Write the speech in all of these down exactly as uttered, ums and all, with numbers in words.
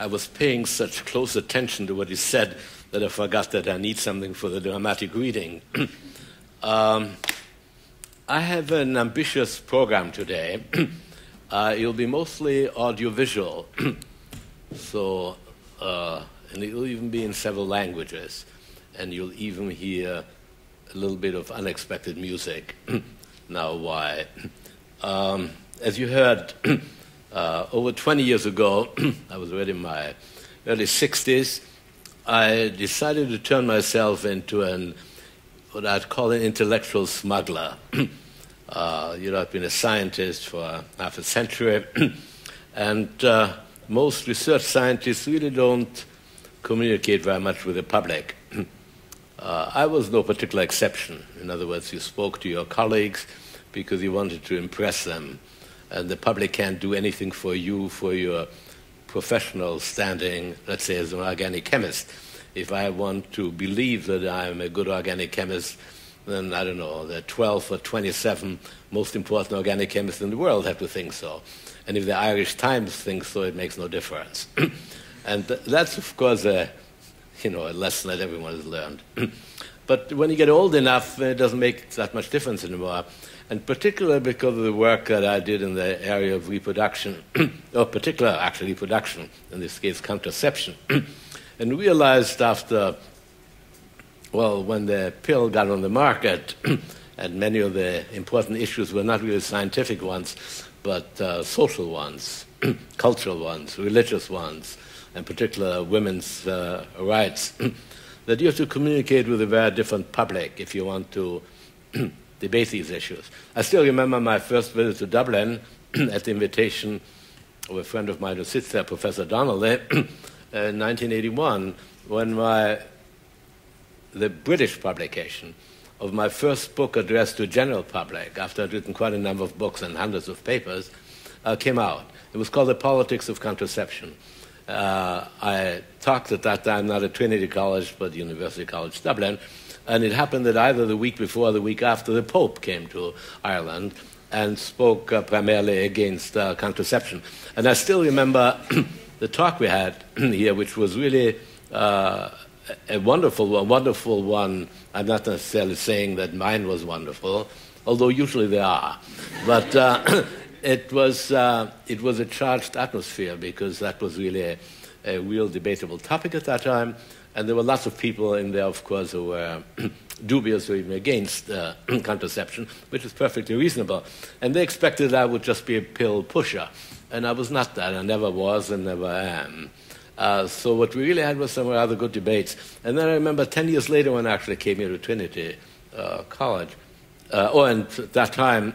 I was paying such close attention to what he said that I forgot that I need something for the dramatic reading. um, I have an ambitious program today. uh, it'll be mostly audiovisual, so uh, and it'll even be in several languages, and you'll even hear a little bit of unexpected music. Now, why? Um, as you heard, uh, over twenty years ago, I was already in my early sixties, I decided to turn myself into an, what I'd call an intellectual smuggler. uh, you know, I've been a scientist for half a century, and uh, most research scientists really don't communicate very much with the public. Uh, I was no particular exception. In other words, you spoke to your colleagues because you wanted to impress them. And the public can't do anything for you for your professional standing, let's say, as an organic chemist. If I want to believe that I'm a good organic chemist, then, I don't know, the twelve or twenty-seven most important organic chemists in the world have to think so. And if the Irish Times thinks so, it makes no difference. And that's, of course, a... you know, a lesson that everyone has learned. But when you get old enough, it doesn't make that much difference anymore. And particularly because of the work that I did in the area of reproduction, or particular, actually, reproduction, in this case, contraception, and realized after, well, when the pill got on the market, and many of the important issues were not really scientific ones, but uh, social ones, cultural ones, religious ones, in particular women's uh, rights, that you have to communicate with a very different public if you want to debate these issues. I still remember my first visit to Dublin at the invitation of a friend of mine who sits there, Professor Donnelly, in nineteen eighty-one, when my, the British publication of my first book addressed to the general public, after I'd written quite a number of books and hundreds of papers, uh, came out. It was called The Politics of Contraception. Uh, I talked at that time, not at Trinity College, but University College Dublin, and it happened that either the week before or the week after, the Pope came to Ireland and spoke uh, primarily against uh, contraception. And I still remember the talk we had here, which was really uh, a wonderful one, wonderful one. I'm not necessarily saying that mine was wonderful, although usually they are. But... Uh, It was, uh, it was a charged atmosphere because that was really a, a real debatable topic at that time, and there were lots of people in there, of course, who were dubious or even against uh, contraception, which is perfectly reasonable. And they expected I would just be a pill pusher, and I was not that. I never was and never am. Uh, so what we really had was some rather good debates. And then I remember ten years later when I actually came here to Trinity uh, College, Uh, oh, and at that time,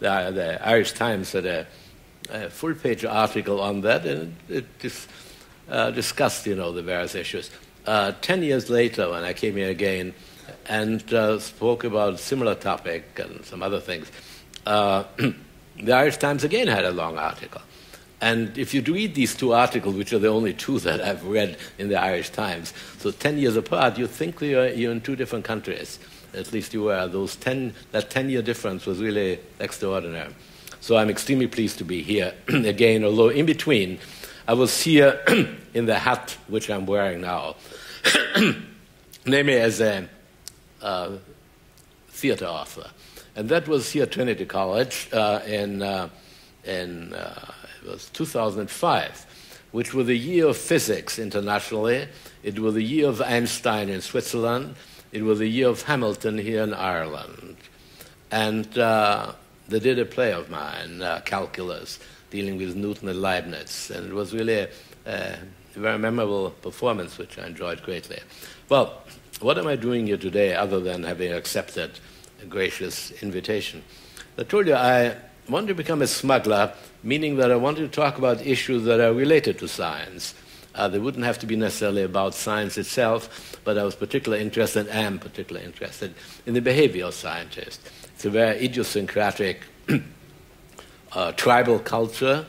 the, the Irish Times had a, a full-page article on that, and it, it dis, uh, discussed, you know, the various issues. Uh, ten years later, when I came here again and uh, spoke about a similar topic and some other things, uh, the Irish Times again had a long article. And if you read these two articles, which are the only two that I've read in the Irish Times, so ten years apart, you think you're, you're in two different countries. At least you were. Those ten, that ten-year difference was really extraordinary. So I'm extremely pleased to be here again, although in between, I was here in the hat which I'm wearing now, namely as a uh, theater author. And that was here at Trinity College uh, in, uh, in uh, it was two thousand five, which was the year of physics internationally. It was the year of Einstein in Switzerland. It was the year of Hamilton here in Ireland. And uh, they did a play of mine, uh, Calculus, dealing with Newton and Leibniz. And it was really a, a very memorable performance, which I enjoyed greatly. Well, what am I doing here today other than having accepted a gracious invitation? I told you I wanted to become a smuggler, meaning that I wanted to talk about issues that are related to science. Uh, they wouldn't have to be necessarily about science itself, but I was particularly interested, and am particularly interested, in the behavior of scientists. It's a very idiosyncratic uh, tribal culture,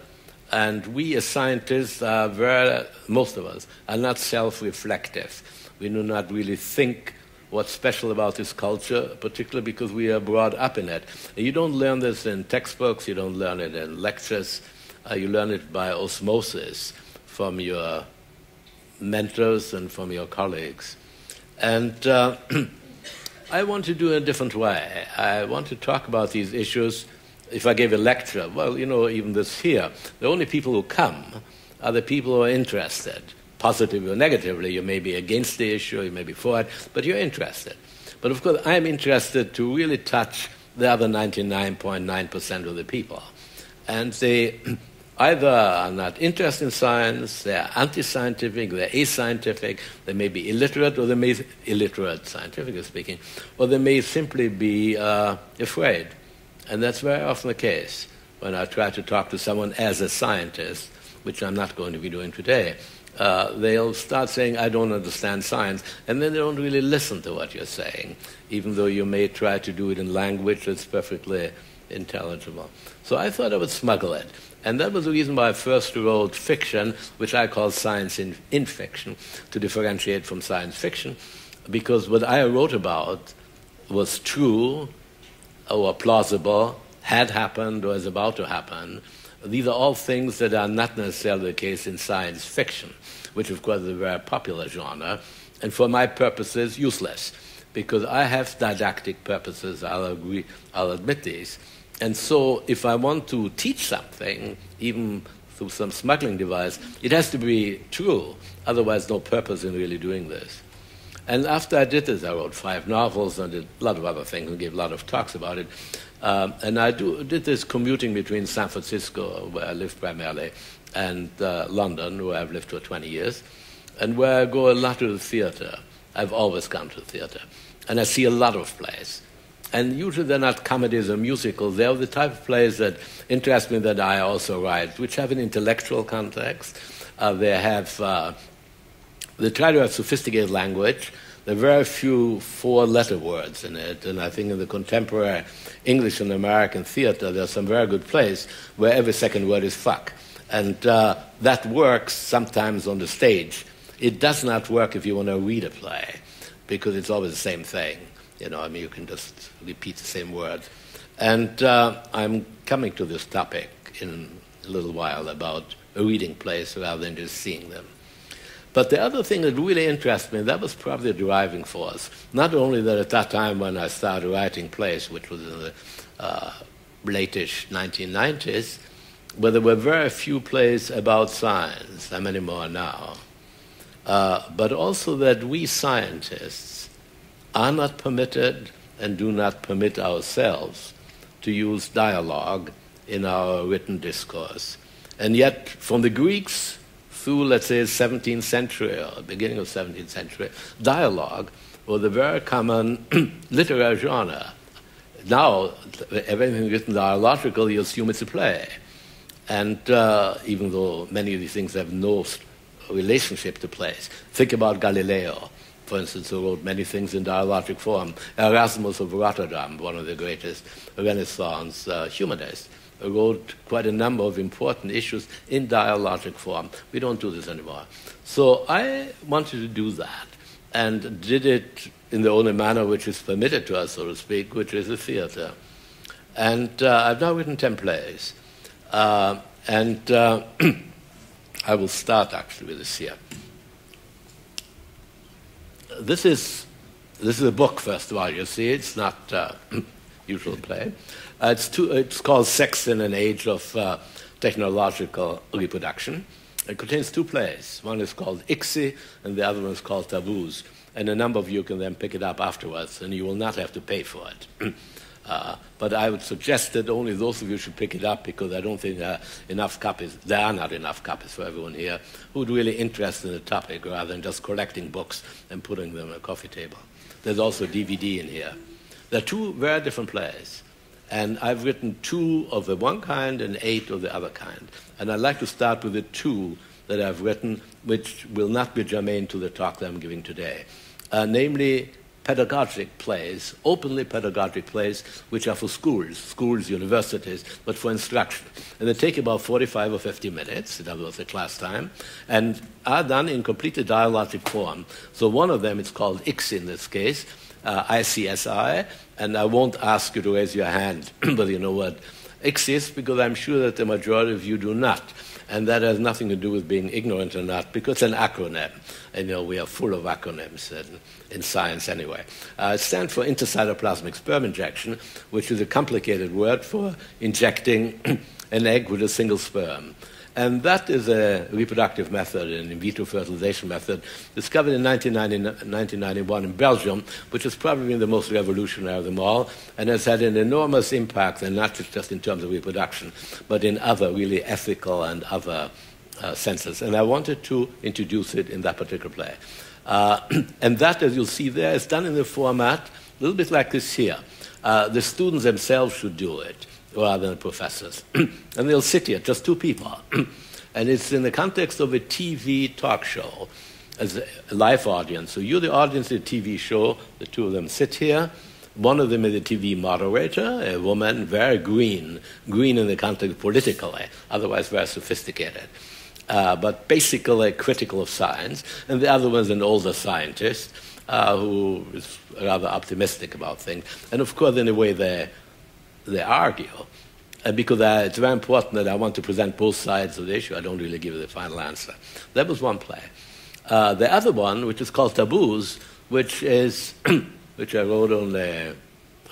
and we as scientists are very, most of us, are not self-reflective. We do not really think what's special about this culture, particularly because we are brought up in it. And you don't learn this in textbooks, you don't learn it in lectures, uh, you learn it by osmosis. from your mentors and from your colleagues. And uh, I want to do it a different way. I want to talk about these issues. If I gave a lecture, well, you know, even this here, the only people who come are the people who are interested, positively or negatively. You may be against the issue, you may be for it, but you're interested. But of course, I'm interested to really touch the other ninety-nine point nine percent of the people. And they either are not interested in science, they're anti-scientific, they're ascientific, they may be illiterate, or they may be illiterate, scientifically speaking, or they may simply be uh, afraid. And that's very often the case when I try to talk to someone as a scientist, which I'm not going to be doing today. Uh, they'll start saying, I don't understand science, and then they don't really listen to what you're saying, even though you may try to do it in language that's perfectly intelligible. So I thought I would smuggle it. And that was the reason why I first wrote fiction, which I call science in, in fiction, to differentiate from science fiction, because what I wrote about was true, or plausible, had happened, or is about to happen. These are all things that are not necessarily the case in science fiction, which of course is a very popular genre, and for my purposes, useless, because I have didactic purposes, I'll agree, I'll admit these. And so if I want to teach something, even through some smuggling device, it has to be true, otherwise no purpose in really doing this. And after I did this, I wrote five novels and did a lot of other things and gave a lot of talks about it. Um, and I do, did this commuting between San Francisco, where I live primarily, and uh, London, where I've lived for twenty years, and where I go a lot to the theater. I've always gone to the theater. And I see a lot of plays. And usually they're not comedies or musicals. They're the type of plays that interest me that I also write, which have an intellectual context. Uh, they have... Uh, They try to have sophisticated language. There are very few four-letter words in it, and I think in the contemporary English and American theater, there are some very good plays where every second word is fuck. And uh, that works sometimes on the stage. It does not work if you want to read a play, because it's always the same thing. You know, I mean, you can just repeat the same words. And uh, I'm coming to this topic in a little while about reading plays rather than just seeing them. But the other thing that really interested me, that was probably the driving force. Not only that at that time when I started writing plays, which was in the uh, late-ish nineteen nineties, where there were very few plays about science, how many more now, uh, but also that we scientists are not permitted and do not permit ourselves to use dialogue in our written discourse. And yet, from the Greeks, through, let's say, seventeenth century or beginning of seventeenth century, dialogue was a very common literary genre. Now, everything written dialogical, you assume it's a play. And uh, even though many of these things have no relationship to plays, think about Galileo, for instance, who wrote many things in dialogic form. Erasmus of Rotterdam, one of the greatest Renaissance uh, humanists, wrote quite a number of important issues in dialogic form. We don't do this anymore. So I wanted to do that and did it in the only manner which is permitted to us, so to speak, which is the theater. And uh, I've now written ten plays. Uh, and uh, I will start actually with this here. This is, this is a book, first of all, you see. It's not uh, usual play. Uh, it's, two, it's called Sex in an Age of uh, Technological Reproduction. It contains two plays. One is called I C S I and the other one is called Taboos. And a number of you can then pick it up afterwards and you will not have to pay for it. uh, but I would suggest that only those of you should pick it up because I don't think there are enough copies. There are not enough copies for everyone here who'd really interest in the topic rather than just collecting books and putting them on a coffee table. There's also a D V D in here. There are two very different plays. And I've written two of the one kind and eight of the other kind. And I'd like to start with the two that I've written, which will not be germane to the talk that I'm giving today. Uh, namely, pedagogic plays, openly pedagogic plays, which are for schools, schools, universities, but for instruction. And they take about forty-five or fifty minutes, that was the class time, and are done in completely dialogic form. So one of them is called I C S I in this case, Uh, I C S I, and I won't ask you to raise your hand, but you know what? exist, because I'm sure that the majority of you do not. And that has nothing to do with being ignorant or not, because it's an acronym. And, you know, we are full of acronyms in, in science anyway. Uh, it stands for intracytoplasmic sperm injection, which is a complicated word for injecting an egg with a single sperm. And that is a reproductive method, an in vitro fertilization method, discovered in nineteen ninety, nineteen ninety-one in Belgium, which is probably the most revolutionary of them all, and has had an enormous impact, and not just in terms of reproduction, but in other really ethical and other uh, senses. And I wanted to introduce it in that particular play. Uh, and that, as you'll see there, is done in a format a little bit like this here. Uh, the students themselves should do it, rather than professors. And they'll sit here, just two people. And it's in the context of a T V talk show, as a live audience. So you're the audience of the T V show, the two of them sit here. One of them is a T V moderator, a woman, very green, green in the context politically, otherwise very sophisticated, uh, but basically critical of science. And the other one's an older scientist uh, who is rather optimistic about things. And of course, in a way, they're they argue, and because I, it's very important that I want to present both sides of the issue, I don't really give you the final answer. That was one play. Uh, the other one, which is called Taboos, which is, which I wrote on the,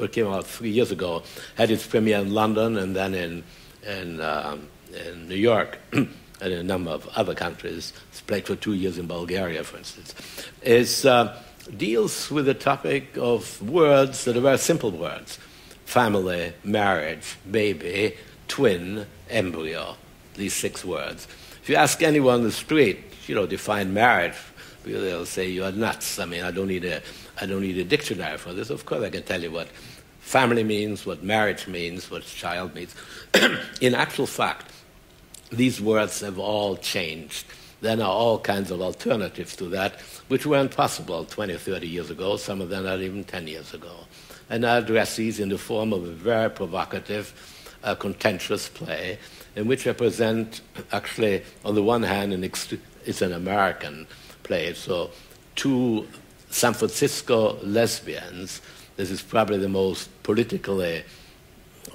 it came out three years ago, had its premiere in London and then in, in, um, in New York and in a number of other countries. It's played for two years in Bulgaria, for instance. It uh, deals with the topic of words that are very simple words. Family, marriage, baby, twin, embryo, these six words. If you ask anyone on the street, you know, define marriage, they'll say you are nuts. I mean, I don't need a, I don't need a dictionary for this. Of course, I can tell you what family means, what marriage means, what child means. In actual fact, these words have all changed. There are all kinds of alternatives to that, which weren't possible twenty, thirty years ago, some of them not even ten years ago. And I address these in the form of a very provocative, uh, contentious play, in which I present, actually, on the one hand, an it's an American play, so two San Francisco lesbians. This is probably the most politically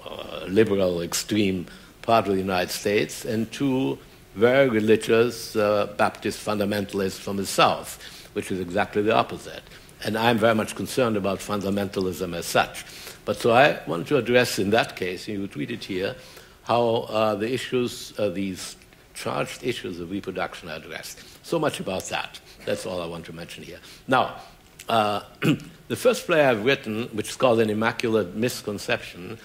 uh, liberal, extreme part of the United States, and two very religious uh, Baptist fundamentalists from the South, which is exactly the opposite. And I'm very much concerned about fundamentalism as such. But so I want to address in that case, and you tweet it here, how uh, the issues, uh, these charged issues of reproduction are addressed. So much about that. That's all I want to mention here. Now, uh, the first play I've written, which is called An Immaculate Misconception,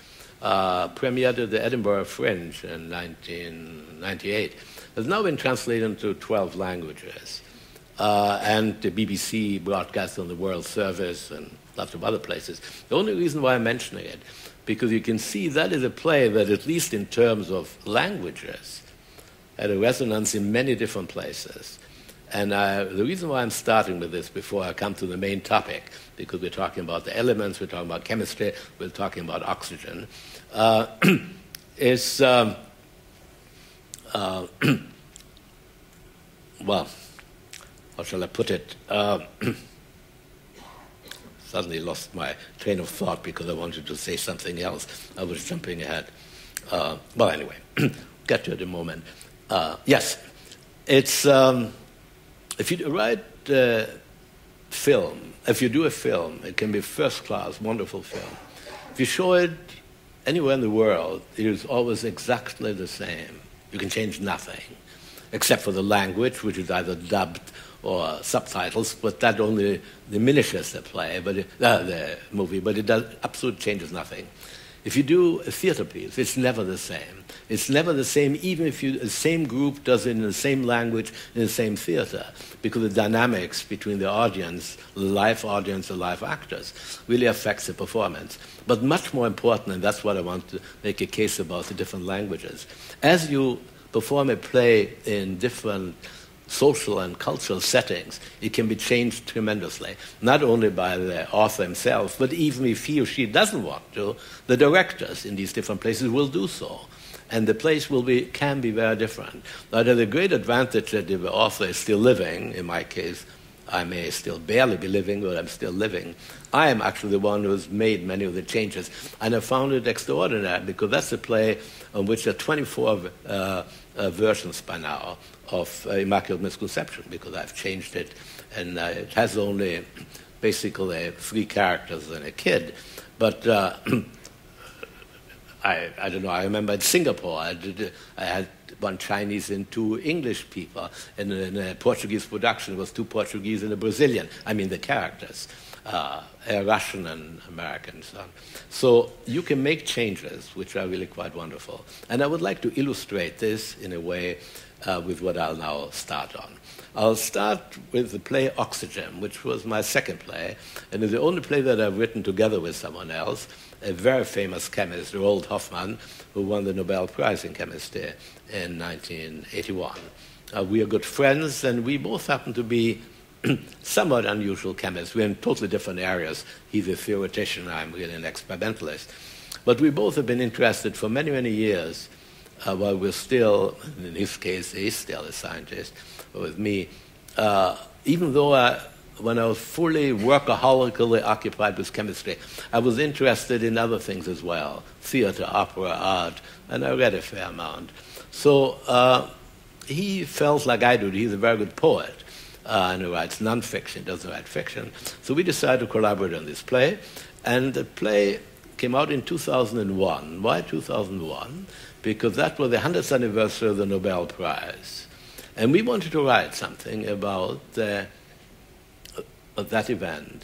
uh, premiered at the Edinburgh Fringe in nineteen ninety-eight. It's now been translated into twelve languages. Uh, and the B B C broadcast on the World Service and lots of other places. The only reason why I'm mentioning it, because you can see that is a play that, at least in terms of languages, had a resonance in many different places. And I, the reason why I'm starting with this before I come to the main topic, because we're talking about the elements, we're talking about chemistry, we're talking about oxygen, uh, is, um, uh, well, how shall I put it? Um, suddenly lost my train of thought because I wanted to say something else. I was jumping ahead. Uh, well, anyway, get to it in a moment. Uh, yes, it's, um, if you write uh, film, if you do a film, it can be first class, wonderful film. If you show it anywhere in the world, it is always exactly the same. You can change nothing, except for the language, which is either dubbed or subtitles, but that only diminishes the play, but it, uh, the movie, but it does absolutely changes nothing. If you do a theater piece, it's never the same. It's never the same, even if you, the same group does it in the same language, in the same theater, because the dynamics between the audience, the live audience, the live actors, really affects the performance. But much more important, and that's what I want to make a case about, the different languages. As you perform a play in different social and cultural settings, it can be changed tremendously, not only by the author himself, but even if he or she doesn't want to, the directors in these different places will do so. And the place will be, can be very different. Now, there's a great advantage that the author is still living, in my case, I may still barely be living, but I'm still living. I am actually the one who's made many of the changes. And I found it extraordinary, because that's a play on which there are twenty-four uh, uh, versions by now of uh, Immaculate Misconception, because I've changed it. And uh, it has only basically three characters and a kid. But uh, I, I don't know, I remember in Singapore, I, did, I had one Chinese and two English people, and in a Portuguese production it was two Portuguese and a Brazilian. I mean the characters, uh, a Russian and American. So, so you can make changes, which are really quite wonderful. And I would like to illustrate this in a way uh, with what I'll now start on. I'll start with the play Oxygen, which was my second play, and it's the only play that I've written together with someone else, a very famous chemist, Roald Hoffmann, who won the Nobel Prize in Chemistry in nineteen eighty-one. Uh, we are good friends, and we both happen to be somewhat unusual chemists. We're in totally different areas. He's a theoretician, I'm really an experimentalist. But we both have been interested for many, many years, uh, while we're still, in his case, he's still a scientist, with me, uh, even though I, when I was fully workaholically occupied with chemistry, I was interested in other things as well, theater, opera, art, and I read a fair amount. So uh, he felt like I do. He's a very good poet, uh, and he writes nonfiction, doesn't write fiction. So we decided to collaborate on this play, and the play came out in two thousand one. Why two thousand one? Because that was the hundredth anniversary of the Nobel Prize. And we wanted to write something about uh, that event.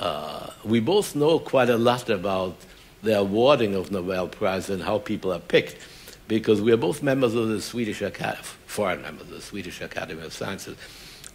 Uh, we both know quite a lot about the awarding of Nobel Prize and how people are picked, because we are both members of the Swedish Academy, foreign members of the Swedish Academy of Sciences.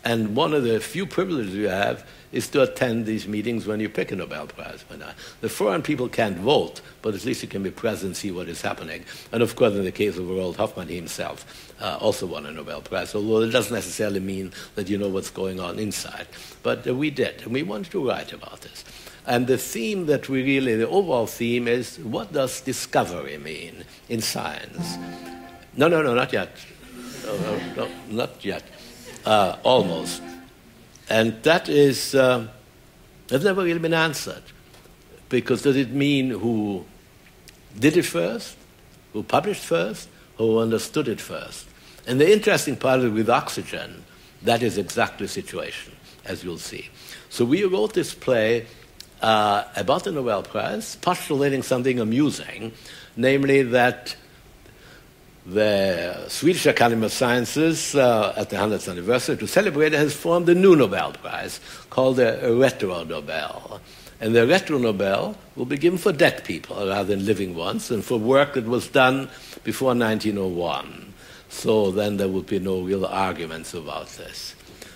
And one of the few privileges you have is to attend these meetings when you pick a Nobel Prize winner. The foreign people can't vote, but at least you can be present and see what is happening. And of course, in the case of Roald Hoffmann, he himself uh, also won a Nobel Prize, although it doesn't necessarily mean that you know what's going on inside. But uh, we did, and we wanted to write about this. And the theme that we really, the overall theme is, what does discovery mean in science? No, no, no, not yet. No, no, no, not yet. Uh, almost. And that is, uh, that's never really been answered. Because does it mean who did it first, who published first, who understood it first? And the interesting part is with Oxygen, that is exactly the situation, as you'll see. So we wrote this play uh, about the Nobel Prize, postulating something amusing, namely that the Swedish Academy of Sciences, uh, at the hundredth anniversary, to celebrate, has formed a new Nobel Prize called the Retro Nobel. And the Retro Nobel will be given for dead people rather than living ones, and for work that was done before nineteen oh one. So then there would be no real arguments about this.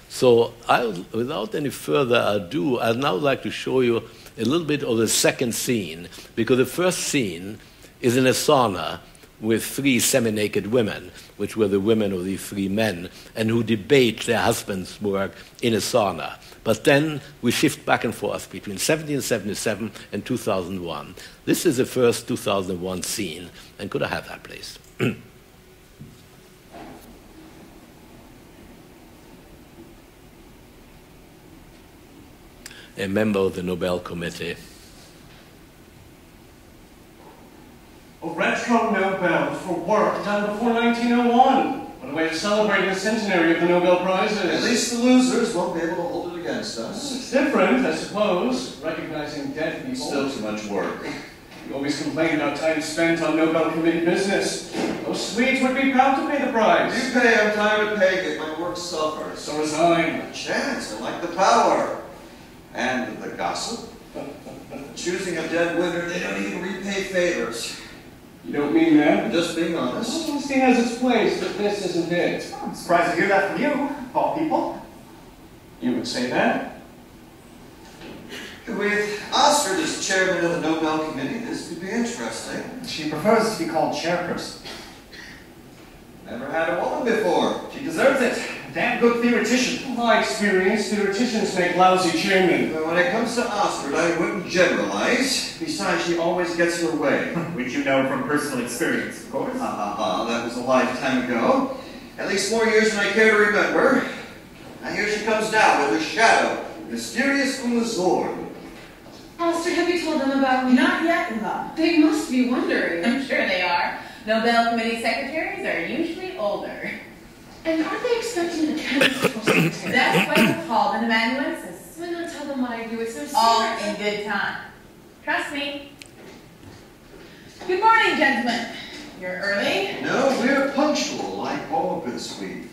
So I'll, without any further ado, I'd now like to show you a little bit of the second scene, because the first scene is in a sauna with three semi-naked women, which were the women of these three men, and who debate their husband's work in a sauna. But then we shift back and forth between seventeen seventy-seven and two thousand one. This is the first two thousand one scene. And could I have that, please? A member of the Nobel Committee. A retro Nobel for work done before nineteen oh one. What a way to celebrate the centenary of the Nobel Prizes. At least the losers won't be able to hold it against us. It's different, I suppose. Recognizing dead people. Still too much work. You always complain about time spent on Nobel Committee business. Those Swedes would be proud to pay the prize. You pay, I'm tired of paying it. My work suffers. So resign. A chance, I like the power. And the gossip. Choosing a dead winner, they don't even repay favors. You don't mean that? I'm just being honest. Honesty has its place, but this isn't it. I'm surprised to hear that from you, of all people. You would say that? With Astrid as chairman of the Nobel Committee, this could be interesting. She prefers to be called chairperson. Never had a woman before. She deserves it. Damn good theoretician. In my experience, theoreticians make lousy chairmen. But when it comes to Astrid, I wouldn't generalize. Besides, she always gets her way. Which you know from personal experience, of course. Ha ha ha, that was a lifetime ago. At least four years than I care to remember. And here she comes down with her shadow, mysterious from the Zorn. Alistair, have you told them about me? Not yet, love. They must be wondering. I'm sure they are. Nobel Committee secretaries are usually older. And aren't they expecting a chemical secretary? That's why they're called an amanuensis. Why not tell them what I do? It's so all in good time. Trust me. Good morning, gentlemen. You're early? No, we're punctual, like all good Swedes.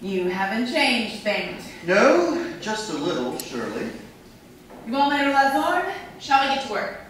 You haven't changed things. No, just a little, surely. You all made a lazorn? Shall we get to work?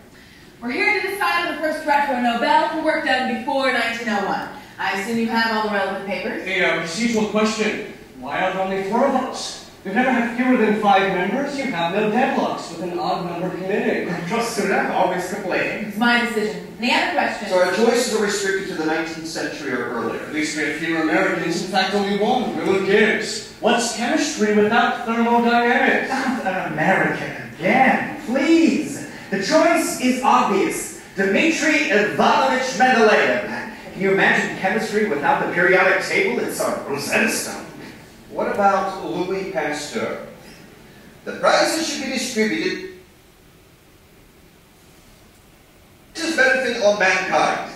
We're here to decide on the first retro Nobel for work done before nineteen oh one. I assume you have all the relevant papers? A uh, procedural question. Why are there only four of us? We've never had fewer than five members. You have no deadlocks with an odd number committed. Just so that, always complaining. It's my decision. Any other questions? So our choices are restricted to the nineteenth century or earlier. At least we have fewer Americans. In fact, only one. Who gives? What's chemistry without thermodynamics? Not an American. Again, please. The choice is obvious. Dmitri Ivanovich Mendeleev. Can you imagine chemistry without the periodic table? It's on Rosetta Stone. What about Louis Pasteur? The prizes should be distributed to benefit all mankind.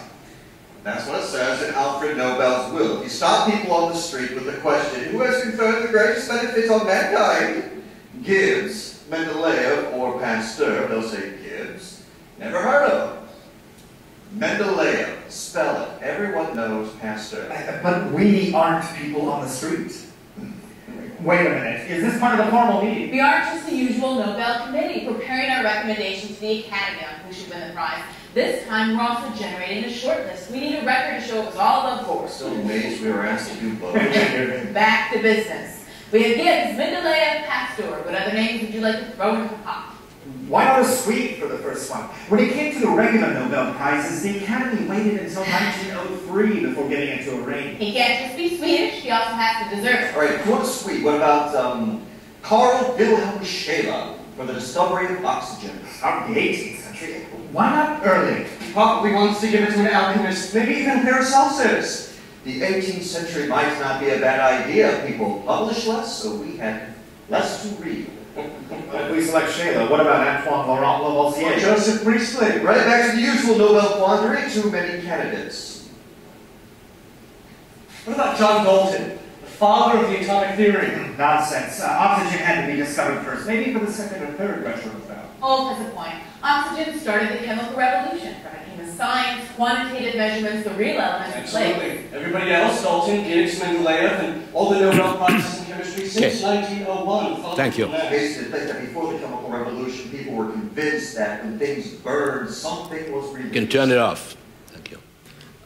That's what it says in Alfred Nobel's will. You stop people on the street with the question, who has conferred the greatest benefits on mankind? Gibbs, Mendeleev, or Pasteur, they'll say Gibbs. Never heard of him. Mendeleev, spell it. Everyone knows Pasteur. But we aren't people on the street. Wait a minute, is this part of the formal meeting? We are just the usual Nobel committee, preparing our recommendation to the Academy on who should win the prize. This time we're also generating a short list. We need a record to show it was all above board. Still amazed we were asked to do both. Back to business. We have Gibbs, Mendeleev, Pasteur. What other names would you like to throw into the pot? Why not a Swede for the first one? When it came to the regular Nobel Prizes, the Academy waited until nineteen oh three before getting into a ring. He can't just be Swedish, he also has to deserve it. All right, if you want a Swede, what about um, Carl Wilhelm Scheele for the discovery of oxygen? Of the eighteenth century. Why not early? He probably wants to give it to an alchemist, maybe even Paracelsus. The eighteenth century might not be a bad idea. People publish less, so we had less to read. If we select Scheele, what about Antoine Lavoisier? Or Joseph Priestley? Right back to the usual Nobel quandary, too many candidates. What about John Dalton, the father of the atomic theory? Nonsense. Uh, oxygen had to be discovered first, maybe for the second or third retro Nobel. Old has a point. Oxygen started the chemical revolution. Science, quantitative measurements, the real elements of play. Absolutely. Everybody else, Dalton, Gibbs, Mendeleev, and all the Nobel Prizes in chemistry since nineteen oh one. Thank you. Before the chemical revolution, people were convinced that when things burned, something was released. You can turn it off. Thank you.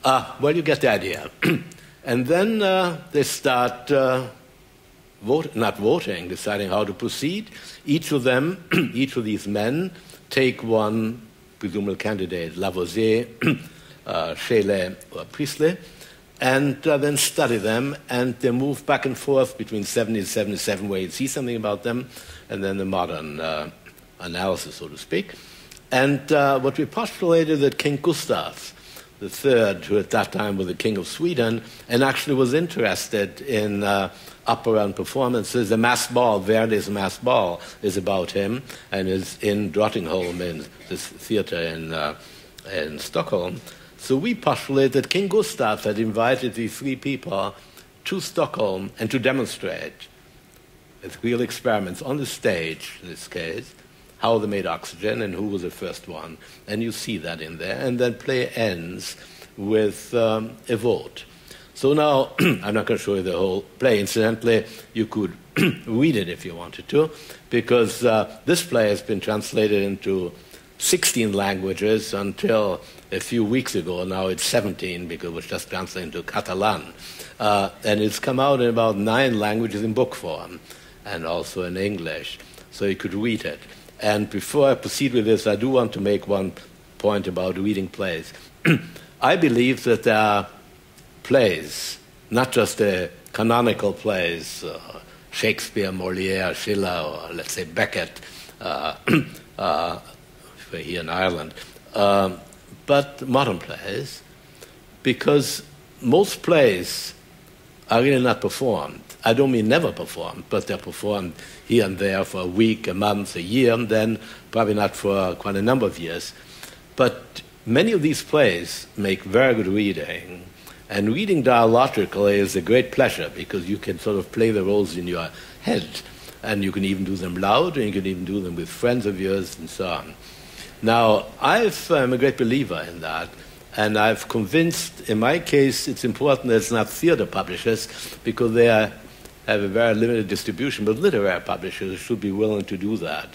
Uh, well, you get the idea. And then uh, they start uh, vote, not voting, deciding how to proceed. Each of them, each of these men, take one presumable candidates, Lavoisier, uh, Scheele, or Priestley, and uh, then study them, and they move back and forth between seventy and seventy-seven, where you see something about them, and then the modern uh, analysis, so to speak. And uh, what we postulated that King Gustav the third, who at that time was the king of Sweden, and actually was interested in uh, opera and performances. The mass ball, Verdi's mass ball, is about him, and is in Drottningholm, in this theater in, uh, in Stockholm. So we postulate that King Gustav had invited these three people to Stockholm and to demonstrate with real experiments on the stage, in this case, how they made oxygen and who was the first one. And you see that in there. And then play ends with um, a vote. So now, I'm not going to show you the whole play. Incidentally, you could read it if you wanted to, because uh, this play has been translated into sixteen languages until a few weeks ago. Now it's seventeen, because it was just translated into Catalan. Uh, and it's come out in about nine languages in book form, and also in English. So you could read it. And before I proceed with this, I do want to make one point about reading plays. I believe that there are plays, not just the canonical plays, uh, Shakespeare, Molière, Schiller, or let's say Beckett, uh, uh, if we're here in Ireland, um, but modern plays, because most plays are really not performed. I don't mean never performed, but they're performed here and there for a week, a month, a year, and then probably not for quite a number of years. But many of these plays make very good reading, and reading dialogically is a great pleasure because you can sort of play the roles in your head, and you can even do them loud, and you can even do them with friends of yours, and so on. Now, I've, I'm a great believer in that, and I've convinced, in my case, it's important that it's not theater publishers, because they are, have a very limited distribution, but literary publishers should be willing to do that.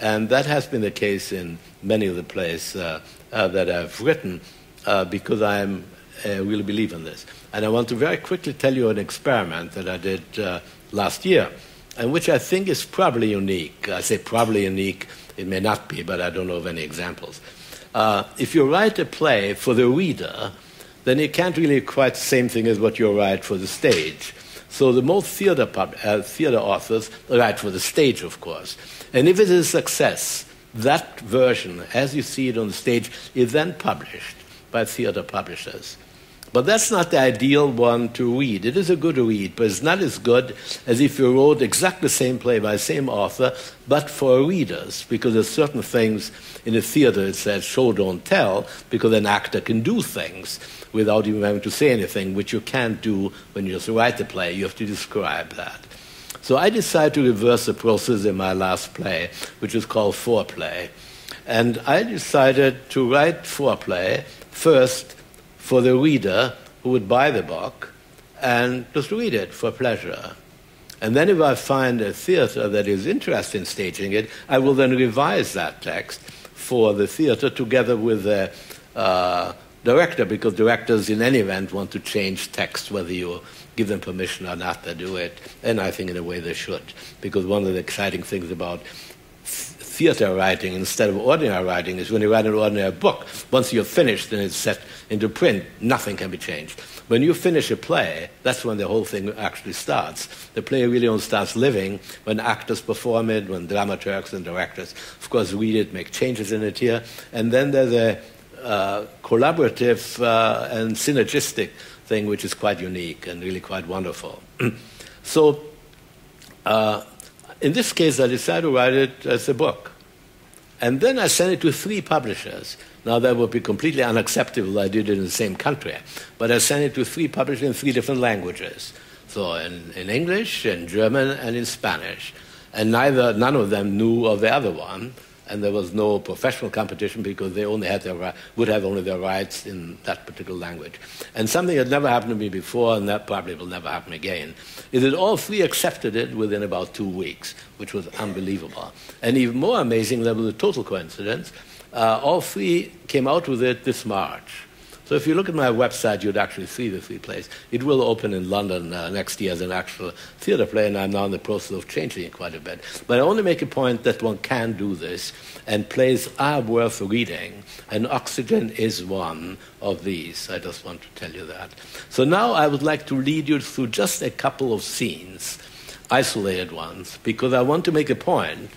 And that has been the case in many of the plays uh, uh, that I've written, uh, because I uh, really believe in this. And I want to very quickly tell you an experiment that I did uh, last year, and which I think is probably unique. I say probably unique, it may not be, but I don't know of any examples. Uh, if you write a play for the reader, then it can't really quite the same thing as what you write for the stage. So the most theater, pub, uh, theater authors write for the stage, of course. And if it is a success, that version, as you see it on the stage, is then published by theater publishers. But that's not the ideal one to read. It is a good read, but it's not as good as if you wrote exactly the same play by the same author, but for readers, because there's certain things in a theater, it says show, don't tell, because an actor can do things without even having to say anything, which you can't do when you just write the play. You have to describe that. So I decided to reverse the process in my last play, which is called Foreplay. And I decided to write Foreplay first, for the reader who would buy the book and just read it for pleasure. And then if I find a theater that is interested in staging it, I will then revise that text for the theater together with the uh, director, because directors in any event want to change text whether you give them permission or not, they do it. And I think in a way they should, because one of the exciting things about theater writing instead of ordinary writing is when you write an ordinary book, once you're finished and it's set into print, nothing can be changed. When you finish a play, that's when the whole thing actually starts. The play really only starts living when actors perform it, when dramaturgs and directors, of course, read it, make changes in it here, and then there's a uh, collaborative uh, and synergistic thing which is quite unique and really quite wonderful. So, uh, in this case, I decided to write it as a book. And then I sent it to three publishers. Now, that would be completely unacceptable. I did it in the same country. But I sent it to three publishers in three different languages. So in, in English, in German, and in Spanish. And neither, none of them knew of the other one. And there was no professional competition because they only had their, would have only their rights in that particular language. And something had never happened to me before, and that probably will never happen again, is that all three accepted it within about two weeks, which was unbelievable. And even more amazing, there was a total coincidence. Uh, all three came out with it this March. So if you look at my website, you'd actually see the three plays. It will open in London uh, next year as an actual theater play, and I'm now in the process of changing it quite a bit. But I only make a point that one can do this, and plays are worth reading, and Oxygen is one of these. I just want to tell you that. So now I would like to lead you through just a couple of scenes, isolated ones, because I want to make a point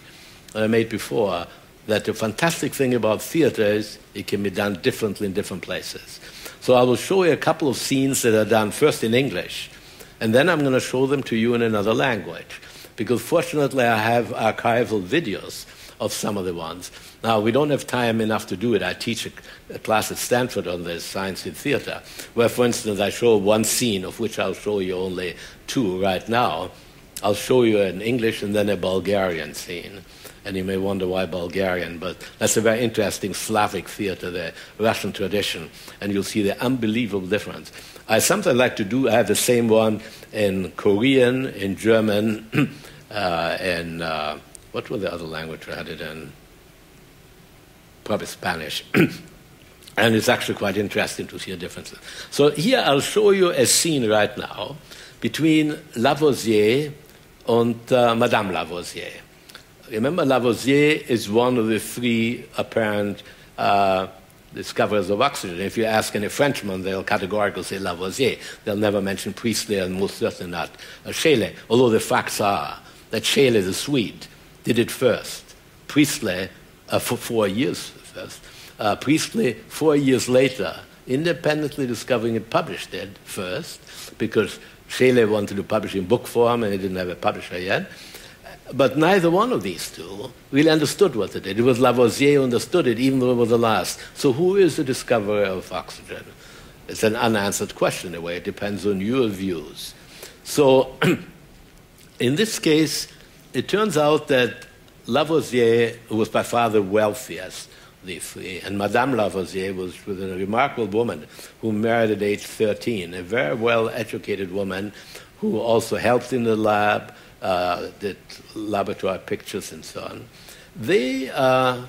that I made before, that the fantastic thing about theater is it can be done differently in different places. So I will show you a couple of scenes that are done first in English, and then I'm going to show them to you in another language, because fortunately I have archival videos of some of the ones. Now, we don't have time enough to do it. I teach a, a class at Stanford on the science in theater, where, for instance, I show one scene, of which I'll show you only two right now. I'll show you an English and then a Bulgarian scene. And you may wonder why Bulgarian, but that's a very interesting Slavic theater, the Russian tradition, and you'll see the unbelievable difference. I sometimes like to do, I have the same one in Korean, in German, uh, in, uh, what was the other language I had it in? Probably Spanish. And it's actually quite interesting to see the differences. So here I'll show you a scene right now between Lavoisier and uh, Madame Lavoisier. Remember, Lavoisier is one of the three apparent uh, discoverers of oxygen. If you ask any Frenchman, they'll categorically say Lavoisier. They'll never mention Priestley and most certainly not Scheele, although the facts are that Scheele, the Swede, did it first. Priestley, uh, for four years first. Uh, Priestley, four years later, independently discovering it, published it first, because Scheele wanted to publish in book form and he didn't have a publisher yet. But neither one of these two really understood what it did. It was Lavoisier who understood it, even though it was the last. So who is the discoverer of oxygen? It's an unanswered question, in a way. It depends on your views. So in this case, it turns out that Lavoisier, who was by far the wealthiest, the three, and Madame Lavoisier was, was a remarkable woman who married at age thirteen, a very well-educated woman who also helped in the lab, Uh, did laboratory pictures and so on. They, uh,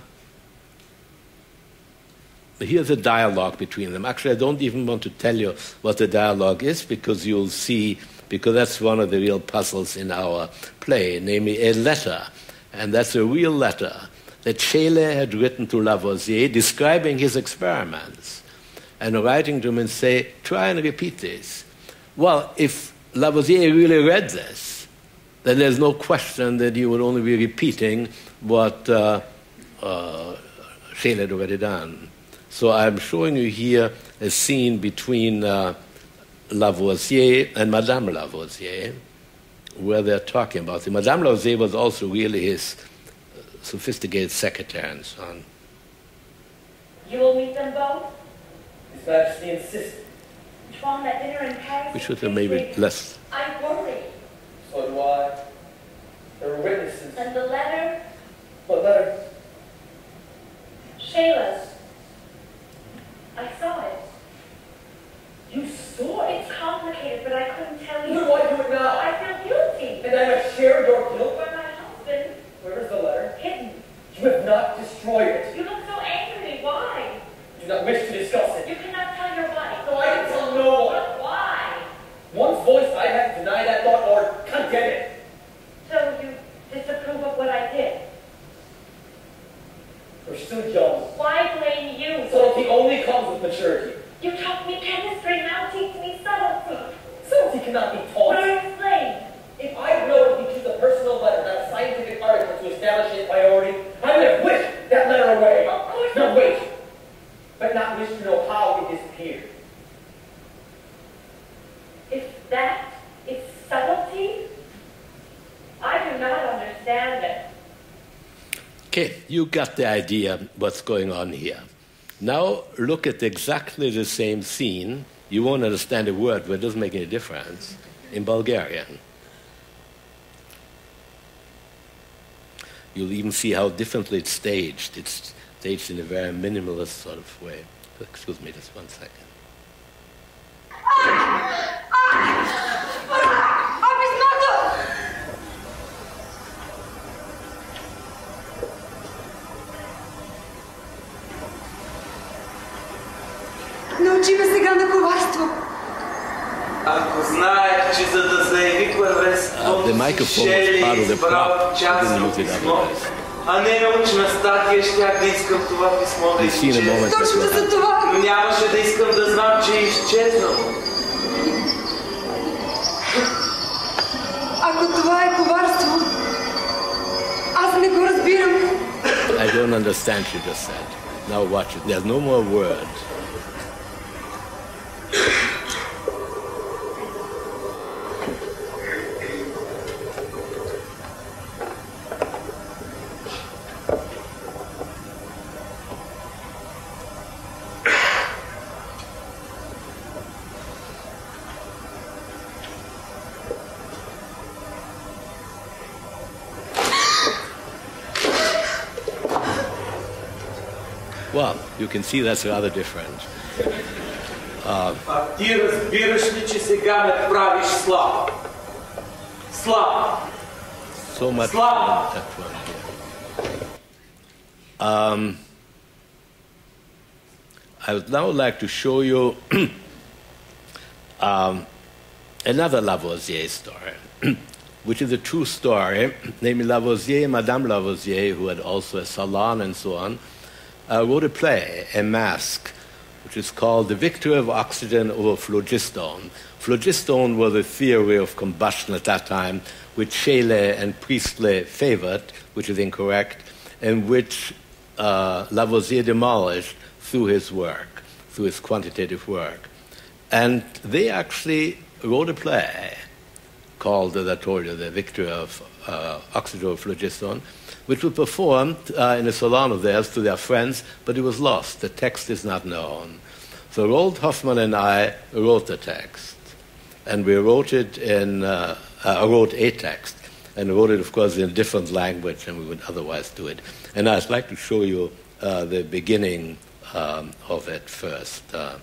here's a dialogue between them. Actually, I don't even want to tell you what the dialogue is, because you'll see, because that's one of the real puzzles in our play, namely a letter. And that's a real letter that Scheele had written to Lavoisier describing his experiments and writing to him and say, try and repeat this. Well, if Lavoisier really read this, then there's no question that you would only be repeating what uh, uh, Scheele had already done. So I'm showing you here a scene between uh, Lavoisier and Madame Lavoisier, where they're talking about it. Madame Lavoisier was also really his sophisticated secretary and so on. You will meet them both? His Majesty insists. Antoine, that dinner in Paris. We should have maybe less. I worry. So do I. There were witnesses. And the letter? What letter? Sheila's. I saw it. You saw it? It's complicated, but I couldn't tell you. You know what you would not? I feel guilty. And I have shared your guilt by my husband. Where is the letter? Hidden. You have not destroyed it. You look so angry. Why? I do not wish to discuss it. You cannot tell your wife. No, I can tell no one. But why? One's voice, I have to deny that thought or condemn it. So you disapprove of what I did? We're still young. Why blame you? Subtlety only comes with maturity. You taught me chemistry, now teach me subtlety. Subtlety cannot be taught. But I explain. If I will teach you the personal letter, not scientific article, to establish a priority, I would have wished that letter away. Oh, no, wait. But not wish to know how it disappeared. If that is subtlety, I do not understand it. Okay, you got the idea what's going on here. Now look at exactly the same scene. You won't understand a word, but it doesn't make any difference, in Bulgarian. You'll even see how differently it's staged. It's staged in a very minimalist sort of way. Excuse me just one second. Ah! Научи ме сега на коварство. Ако знаех, че за да заеви клавесството си Шели избрал частно писмо, а не научна статия, щях да искам това писмо да изчезна. Точно за това! Но нямаше да искам да знам, че е изчезнал. Ако това е коварство, аз не го разбирам. I don't understand what you just said. Now watch it. There's no more words. Well, you can see that's rather different. Uh, а ти разбираш ли, че сега ме правиш слаб? Слаб! So much слаб! That one here. Um, I would now like to show you um, another Lavoisier story, which is a true story, namely Lavoisier and Madame Lavoisier, who had also a salon and so on, uh, wrote a play, A Mask, which is called The Victory of Oxygen over Phlogiston. Phlogiston was a theory of combustion at that time, which Scheele and Priestley favored, which is incorrect, and which uh, Lavoisier demolished through his work. through his quantitative work. And they actually wrote a play called, as I told you, The Victory of uh, Oxydrophlogiston, which was performed uh, in a salon of theirs to their friends, but it was lost. The text is not known. So Roald Hoffmann and I wrote the text, and we wrote it in, uh, I wrote a text, and wrote it, of course, in a different language than we would otherwise do it. And I'd like to show you uh, the beginning um, of it first. Uh,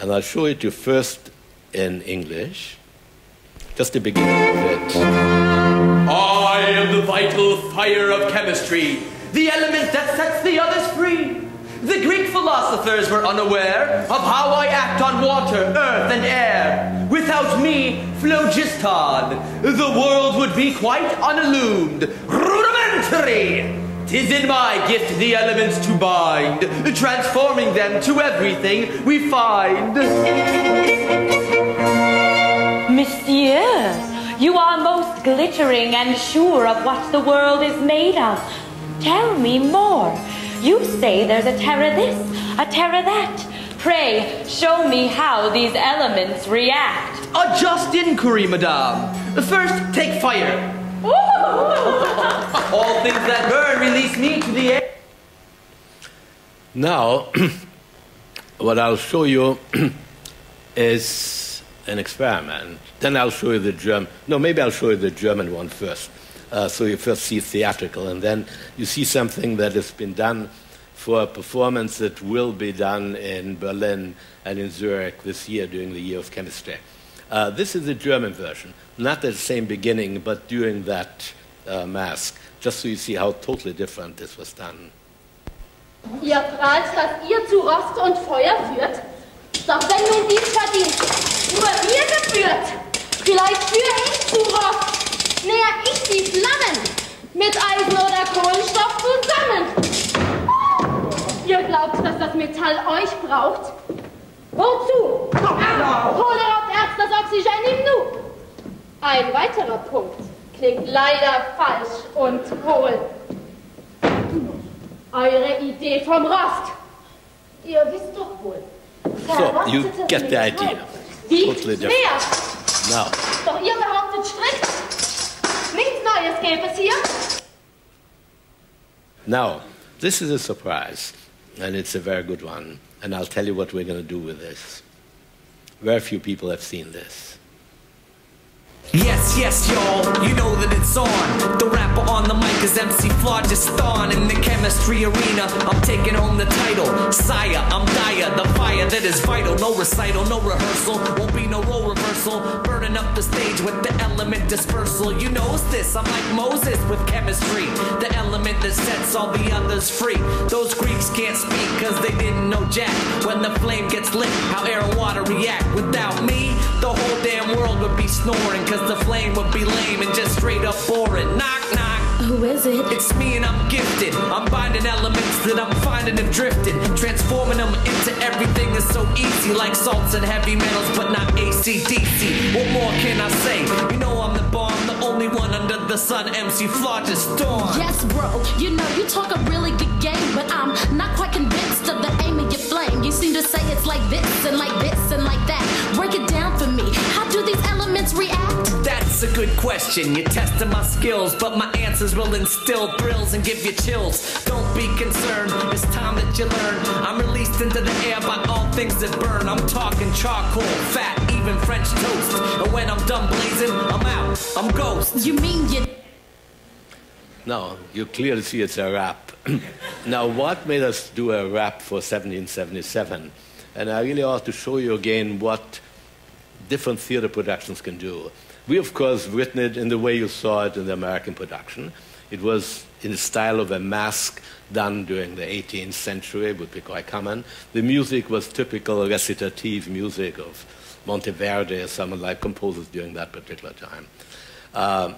and I'll show it to you first in English, just the beginning of it. I am the vital fire of chemistry, the element that sets the others free. The Greek philosophers were unaware of how I act on water, earth, and air. Without me, phlogiston, the world would be quite unillumined, rudimentary. Tis in my gift the elements to bind, transforming them to everything we find. Monsieur, you are most glittering and sure of what the world is made of. Tell me more. You say there's a terror this, a terror that. Pray, show me how these elements react. A just inquiry, madame. First, take fire. Ooh. All things that burn release me to the air. Now, what I'll show you is an experiment. Then I'll show you the German. No, maybe I'll show you the German one first. Uh, so you first see theatrical, and then you see something that has been done for a performance that will be done in Berlin and in Zurich this year during the Year of Chemistry. Uh, this is the German version, not at the same beginning, but during that uh, mask, just so you see how totally different this was done. Ihr prahlt, dass ihr zu Rost und Feuer führt, doch wenn nun dies verdient, nur wir geführt, vielleicht führe ich zu Rost. Näher ich die Flammen mit Eisen oder Kohlenstoff zusammen. Ihr glaubt, dass das Metall euch braucht? Wozu? Kohle raubt erst das Oxygen im Nu. Ein weiterer Punkt klingt leider falsch und hohl. Eure Idee vom Rost. Ihr wisst doch wohl. So, you get the idea. Wiegt mehr. Now. Doch ihr behauptet strikt, now, this is a surprise, and it's a very good one, and I'll tell you what we're going to do with this. Very few people have seen this. Yes, yes, y'all, you know that it's on. The rapper on the mic is M C Phlogiston. In the chemistry arena, I'm taking home the title. Sire, I'm dire, the fire that is vital. No recital, no rehearsal, won't be no role reversal. Burning up the stage with the element dispersal. You know this, I'm like Moses with chemistry. The element that sets all the others free. Those Greeks can't speak cause they didn't know jack. When the flame gets lit, how air and water react. Without me, the whole damn world would be snoring. Cause the flame would be lame and just straight up boring. Knock, knock. Who is it? It's me and I'm gifted. I'm binding elements that I'm finding and drifting. Transforming them into everything that's so easy. Like salts and heavy metals, but not A C D C. What more can I say? You know I'm the bomb, the only one under the sun. M C Phlogiston. Yes, bro. You know, you talk a really good game, but I'm not quite convinced of the aim of your flame. You seem to say it's like this and like this and like that. Break it down for me. How do these elements react? That's a good question. You're testing my skills, but my answers will instill thrills and give you chills. Don't be concerned, it's time that you learn. I'm released into the air by all things that burn. I'm talking charcoal, fat, even French toast. And when I'm done blazing, I'm out, I'm ghost. You mean you... No, you clearly see it's a rap. Now, what made us do a rap for seventeen seventy-seven? And I really ought to show you again what different theater productions can do. We, of course, written it in the way you saw it in the American production. It was in the style of a masque done during the eighteenth century, would be quite common. The music was typical recitative music of Monteverdi or someone like composers during that particular time. Um,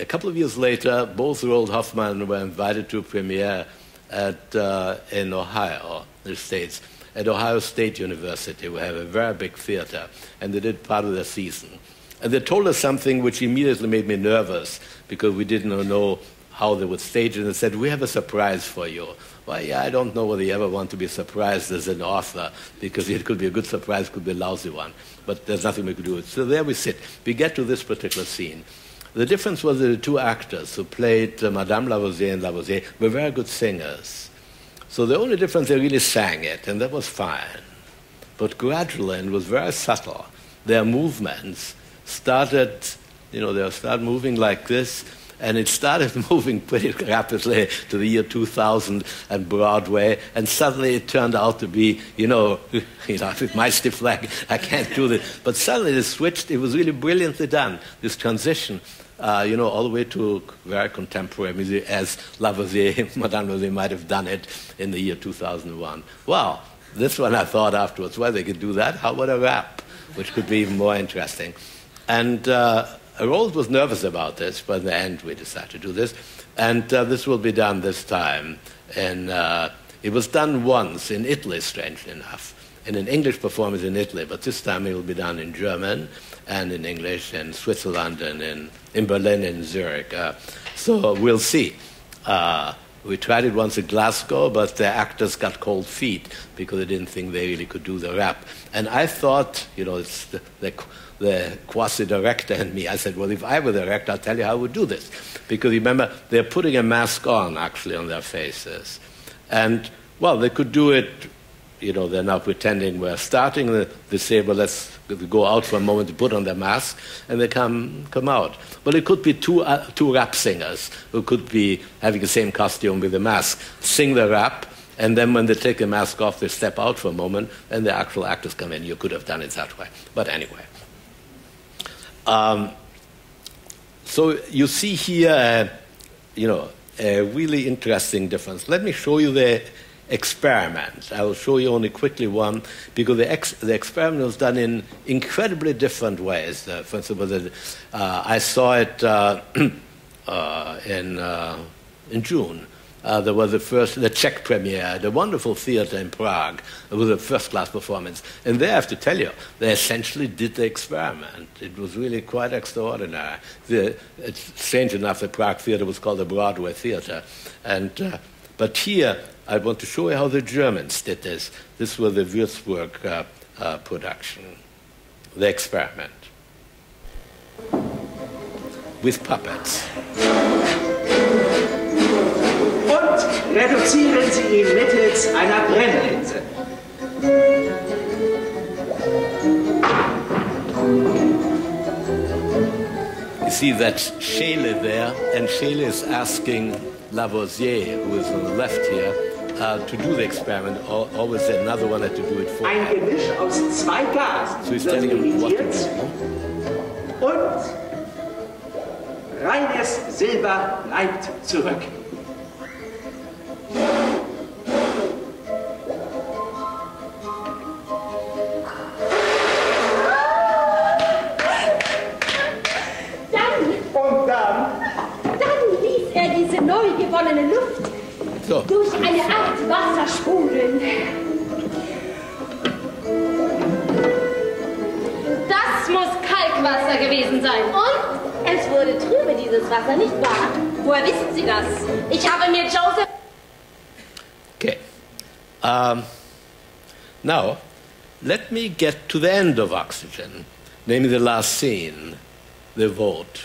a couple of years later, both Roald Hoffmann were invited to a premiere at, uh, in Ohio, in the States, at Ohio State University. We have a very big theater, and they did part of the season. And they told us something which immediately made me nervous because we didn't know how they would stage it, and said, "We have a surprise for you." Well, yeah, I don't know whether you ever want to be surprised as an author, because it could be a good surprise, could be a lousy one, but there's nothing we could do. So there we sit. We get to this particular scene. The difference was that the two actors who played uh, Madame Lavoisier and Lavoisier were very good singers. So the only difference, they really sang it, and that was fine. But gradually, and it was very subtle, their movements started, you know, they started moving like this, and it started moving pretty rapidly to the year two thousand and Broadway, and suddenly it turned out to be, you know, you know, my stiff leg, I can't do this. But suddenly it switched, it was really brilliantly done, this transition, uh, you know, all the way to very contemporary music, as Lavoisier, Madame Lavoisier might have done it in the year two thousand one. Wow, this one I thought afterwards, well, they could do that, how about a rap, which could be even more interesting. And uh, Roald was nervous about this, but in the end we decided to do this. And uh, this will be done this time. And uh, it was done once in Italy, strangely enough, in an English performance in Italy, but this time it will be done in German and in English, in Switzerland, and in, in Berlin and Zurich. Uh, so we'll see. Uh, we tried it once in Glasgow, but the actors got cold feet because they didn't think they really could do the rap. And I thought, you know, it's the... the the quasi-director and me, I said, well, if I were the director, I'll tell you how I would do this. Because remember, they're putting a mask on, actually, on their faces. And, well, they could do it, you know, they're now pretending we're starting. They say, well, let's go out for a moment to put on their mask, and they come, come out. Well, it could be two, uh, two rap singers who could be having the same costume with the mask, sing the rap, and then when they take the mask off, they step out for a moment, and the actual actors come in. You could have done it that way. But anyway. Um, so you see here, uh, you know, a really interesting difference. Let me show you the experiment. I will show you only quickly one, because the, ex the experiment was done in incredibly different ways. Uh, for instance, uh, I saw it uh, uh, in, uh, in June. Uh, there was the first, the Czech premiere at a wonderful theater in Prague. It was a first-class performance. And there, I have to tell you, they essentially did the experiment. It was really quite extraordinary. The, it's strange enough, the Prague theater was called the Broadway theater. And, uh, but here, I want to show you how the Germans did this. This was the Würzburg uh, uh, production, the experiment, with puppets. Reduzieren Sie ihn mittels einer Brennlinse. You see that Scheele there, and Scheele is asking Lavoisier, who is on the left here, uh, to do the experiment, or always another one had to do it for him. Ein Gemisch aus zwei Gasen. So he's telling him what to do. Und reines Silber bleibt zurück. So. Durch eine Art Wasser sprudeln. Das muss Kalkwasser gewesen sein. Und es wurde trübe, dieses Wasser, nicht wahr? Woher wissen Sie das? Ich habe mir Joseph... Okay. Um, now, let me get to the end of Oxygen, namely the last scene, the vote,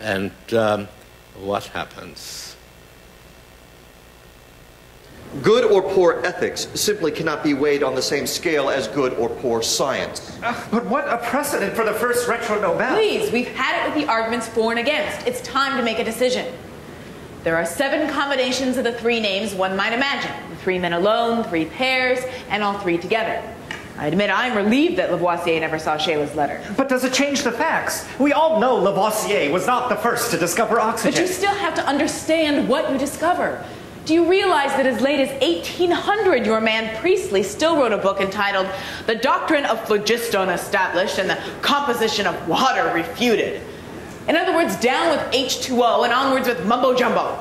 and um, what happens. Good or poor ethics simply cannot be weighed on the same scale as good or poor science. Uh, but what a precedent for the first retro Nobel. Please, we've had it with the arguments for and against. It's time to make a decision. There are seven combinations of the three names one might imagine. The three men alone, three pairs, and all three together. I admit I'm relieved that Lavoisier never saw Scheele's letter. But does it change the facts? We all know Lavoisier was not the first to discover oxygen. But you still have to understand what you discover. Do you realize that as late as eighteen hundred, your man Priestley still wrote a book entitled The Doctrine of Phlogiston Established and the Composition of Water Refuted? In other words, down with H two O and onwards with mumbo jumbo.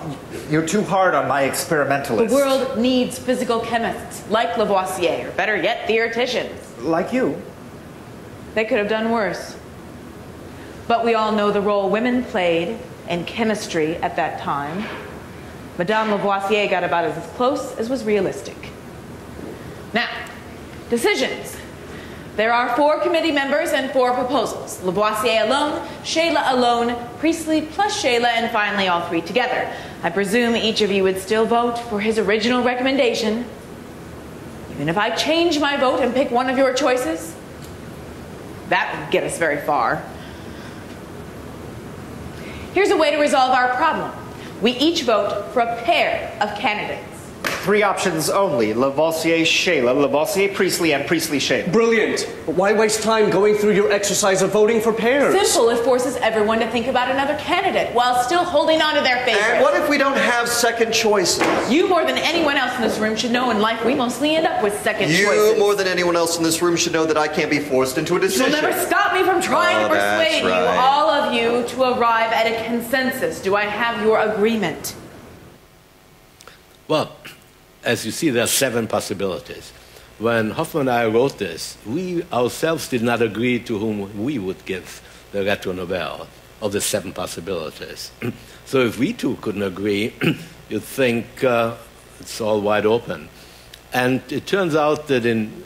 You're too hard on my experimentalists. The world needs physical chemists like Lavoisier, or better yet, theoreticians. Like you. They could have done worse. But we all know the role women played in chemistry at that time. Madame Lavoisier got about as close as was realistic. Now, decisions. There are four committee members and four proposals. Lavoisier alone, Scheele alone, Priestley plus Scheele, and finally all three together. I presume each of you would still vote for his original recommendation. Even if I change my vote and pick one of your choices, that would get us very far. Here's a way to resolve our problem. We each vote for a pair of candidates. Three options only: Lavoisier, Scheele, Lavoisier, Priestley, and Priestley, Scheele. Brilliant. But why waste time going through your exercise of voting for pairs? Simple. It forces everyone to think about another candidate while still holding on to their favorite. And what if we don't have second choices? You, more than anyone else in this room, should know in life we mostly end up with second you, choices. You, more than anyone else in this room, should know that I can't be forced into a decision. You'll never stop me from trying oh, to persuade right. you, all of you, to arrive at a consensus. Do I have your agreement? Well, as you see, there are seven possibilities. When Hoffmann and I wrote this, we ourselves did not agree to whom we would give the retro Nobel of the seven possibilities. So if we two couldn't agree, you'd think uh, it's all wide open. And it turns out that in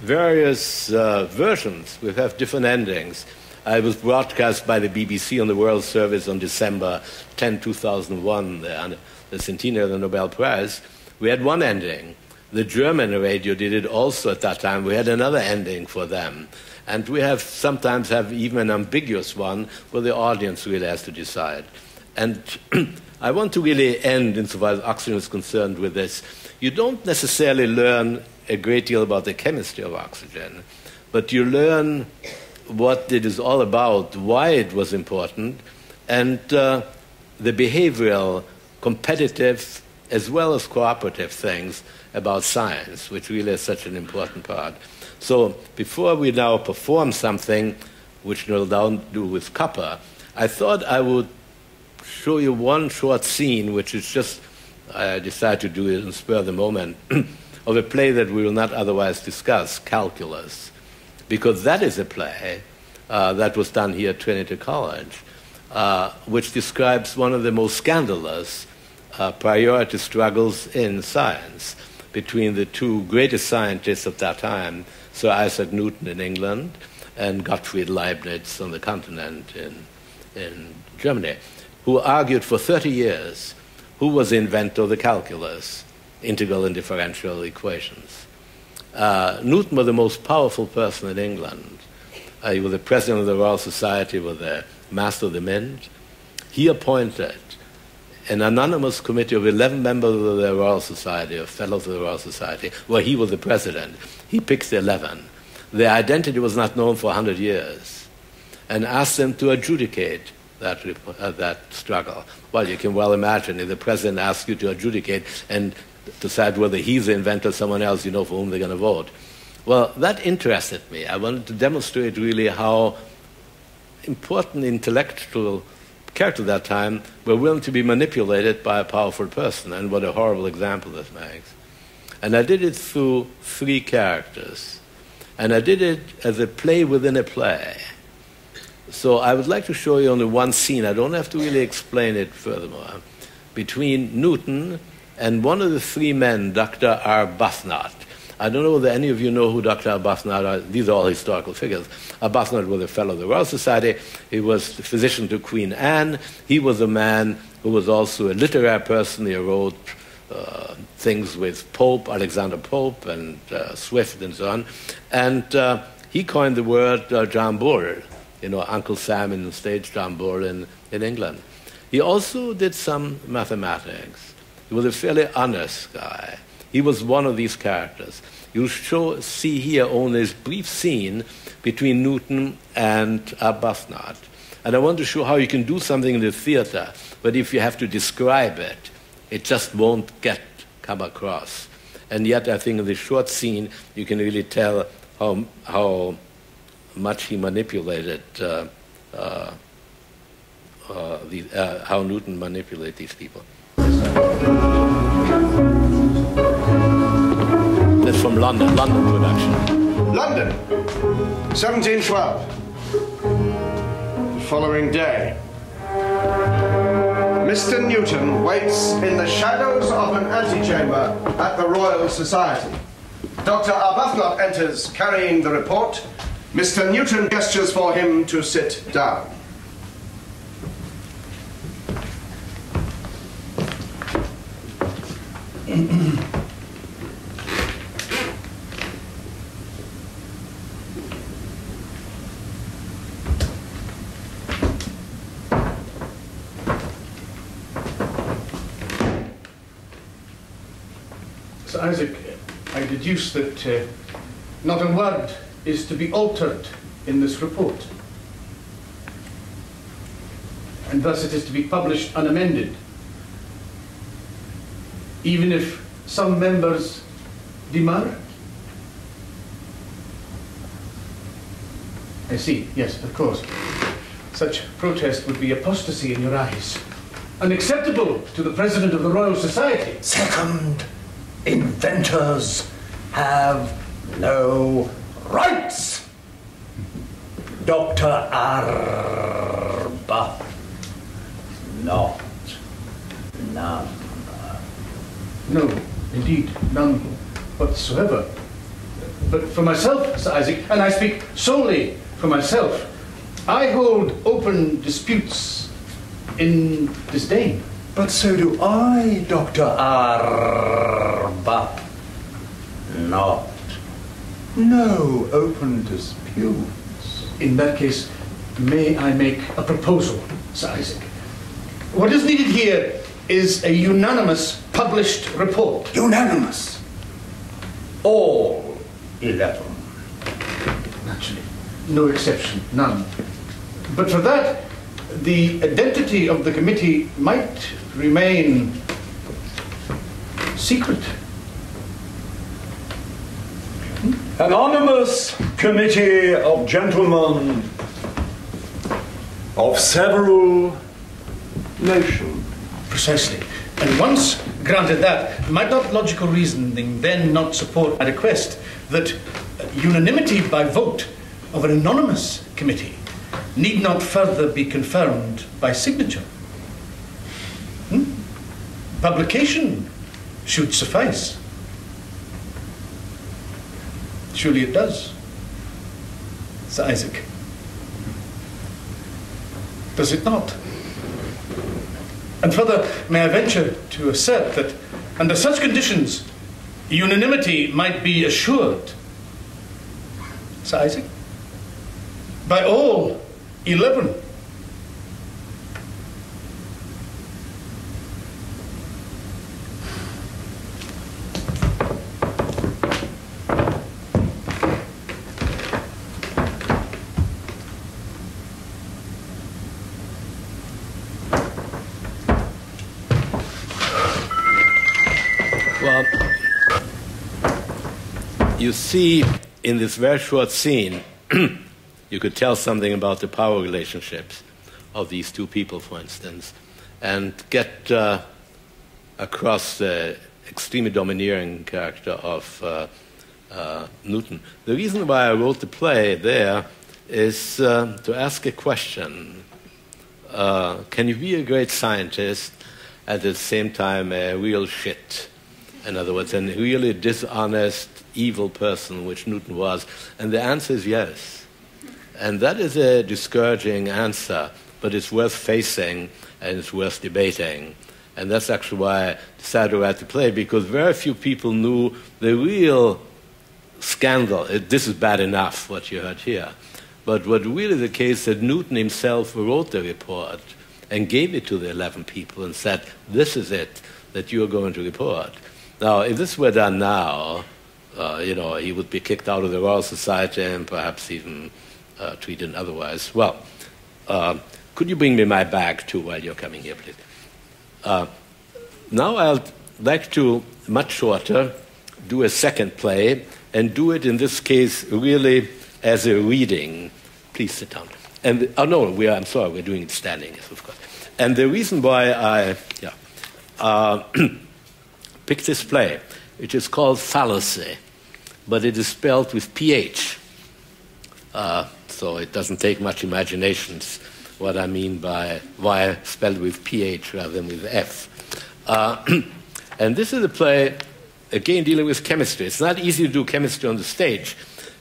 various uh, versions, we have different endings. I was broadcast by the B B C on the World Service on December tenth, two thousand one, the, the centenary of the Nobel Prize. We had one ending. The German radio did it also at that time. We had another ending for them. And we have sometimes have even an ambiguous one where the audience really has to decide. And I want to really end, insofar as oxygen is concerned, with this. You don't necessarily learn a great deal about the chemistry of oxygen, but you learn what it is all about, why it was important, and uh, the behavioral, competitive, as well as cooperative things about science, which really is such an important part. So before we now perform something, which we'll now do with copper, I thought I would show you one short scene, which is just, I decided to do it in spur of the moment, of a play that we will not otherwise discuss, Calculus, because that is a play uh, that was done here at Trinity College, uh, which describes one of the most scandalous Uh, priority struggles in science between the two greatest scientists of that time, Sir Isaac Newton in England and Gottfried Leibniz on the continent in, in Germany, who argued for thirty years who was the inventor of the calculus, integral and differential equations. Uh, Newton was the most powerful person in England. Uh, he was the president of the Royal Society, was the master of the mint. He appointed an anonymous committee of eleven members of the Royal Society, of fellows of the Royal Society, where he was the president. He picked the eleven. Their identity was not known for one hundred years, and asked them to adjudicate that, uh, that struggle. Well, you can well imagine if the president asks you to adjudicate and decide whether he's the inventor or someone else, you know for whom they're going to vote. Well, that interested me. I wanted to demonstrate really how important intellectual character at that time were willing to be manipulated by a powerful person, and what a horrible example this makes. And I did it through three characters, and I did it as a play within a play. So I would like to show you only one scene, I don't have to really explain it furthermore, between Newton and one of the three men, Doctor Arbuthnot. I don't know whether any of you know who Doctor Arbuthnot are. These are all historical figures. Arbuthnot was a fellow of the Royal Society. He was physician to Queen Anne. He was a man who was also a literary person. He wrote uh, things with Pope, Alexander Pope, and uh, Swift, and so on. And uh, he coined the word uh, jambour, you know, Uncle Sam in the stage jambour in, in England. He also did some mathematics. He was a fairly honest guy. He was one of these characters. You show, see here only this brief scene between Newton and Arbuthnot. And I want to show how you can do something in the theater, but if you have to describe it, it just won't get come across. And yet, I think in this short scene, you can really tell how, how much he manipulated, uh, uh, uh, the, uh, how Newton manipulated these people. From London, London production. London, seventeen twelve, the following day. Mister Newton waits in the shadows of an antechamber at the Royal Society. Doctor Arbuthnot enters, carrying the report. Mister Newton gestures for him to sit down. So Isaac, I deduce that uh, not a word is to be altered in this report, and thus it is to be published unamended, even if some members demur? I see, yes, of course. Such protest would be apostasy in your eyes, unacceptable to the President of the Royal Society. Second, inventors have no rights. Doctor Arba, not none. No, indeed, none whatsoever. But for myself, Sir Isaac, and I speak solely for myself, I hold open disputes in disdain. But so do I, Doctor Arba. Not. No open disputes. In that case, may I make a proposal, Sir Isaac? What is needed here is a unanimous published report. Unanimous? All eleven. Naturally. No exception. None. But for that, the identity of the committee might remain secret. Hmm? Anonymous committee of gentlemen of several nations. Precisely. And once granted that, might not logical reasoning then not support my request that unanimity by vote of an anonymous committee need not further be confirmed by signature? Hmm? Publication should suffice. Surely it does. Sir Isaac, does it not? And further, may I venture to assert that under such conditions, unanimity might be assured, Sir Isaac, by all eleven. You see, in this very short scene, you could tell something about the power relationships of these two people, for instance, and get uh, across the extremely domineering character of uh, uh, Newton. The reason why I wrote the play there is uh, to ask a question. Uh, can you be a great scientist and at the same time a real shit? In other words, a really dishonest, evil person, which Newton was? And the answer is yes. And that is a discouraging answer, but it's worth facing and it's worth debating. And that's actually why I decided to write the play, because very few people knew the real scandal. It, this is bad enough, what you heard here. But what really the case that Newton himself wrote the report and gave it to the eleven people and said, this is it that you're going to report. Now, if this were done now, Uh, you know, he would be kicked out of the Royal Society and perhaps even uh, treated otherwise. Well, uh, could you bring me my bag, too, while you're coming here, please? Uh, now I'd like to, much shorter, do a second play and do it, in this case, really as a reading. Please sit down. And, oh, no, we are, I'm sorry, we're doing it standing, yes, of course. And the reason why I yeah, uh, picked this play, which is called Fallacy, but it is spelled with P H. Uh, so it doesn't take much imaginations what I mean by why spelled with P H rather than with F. Uh, and this is a play, again, dealing with chemistry. It's not easy to do chemistry on the stage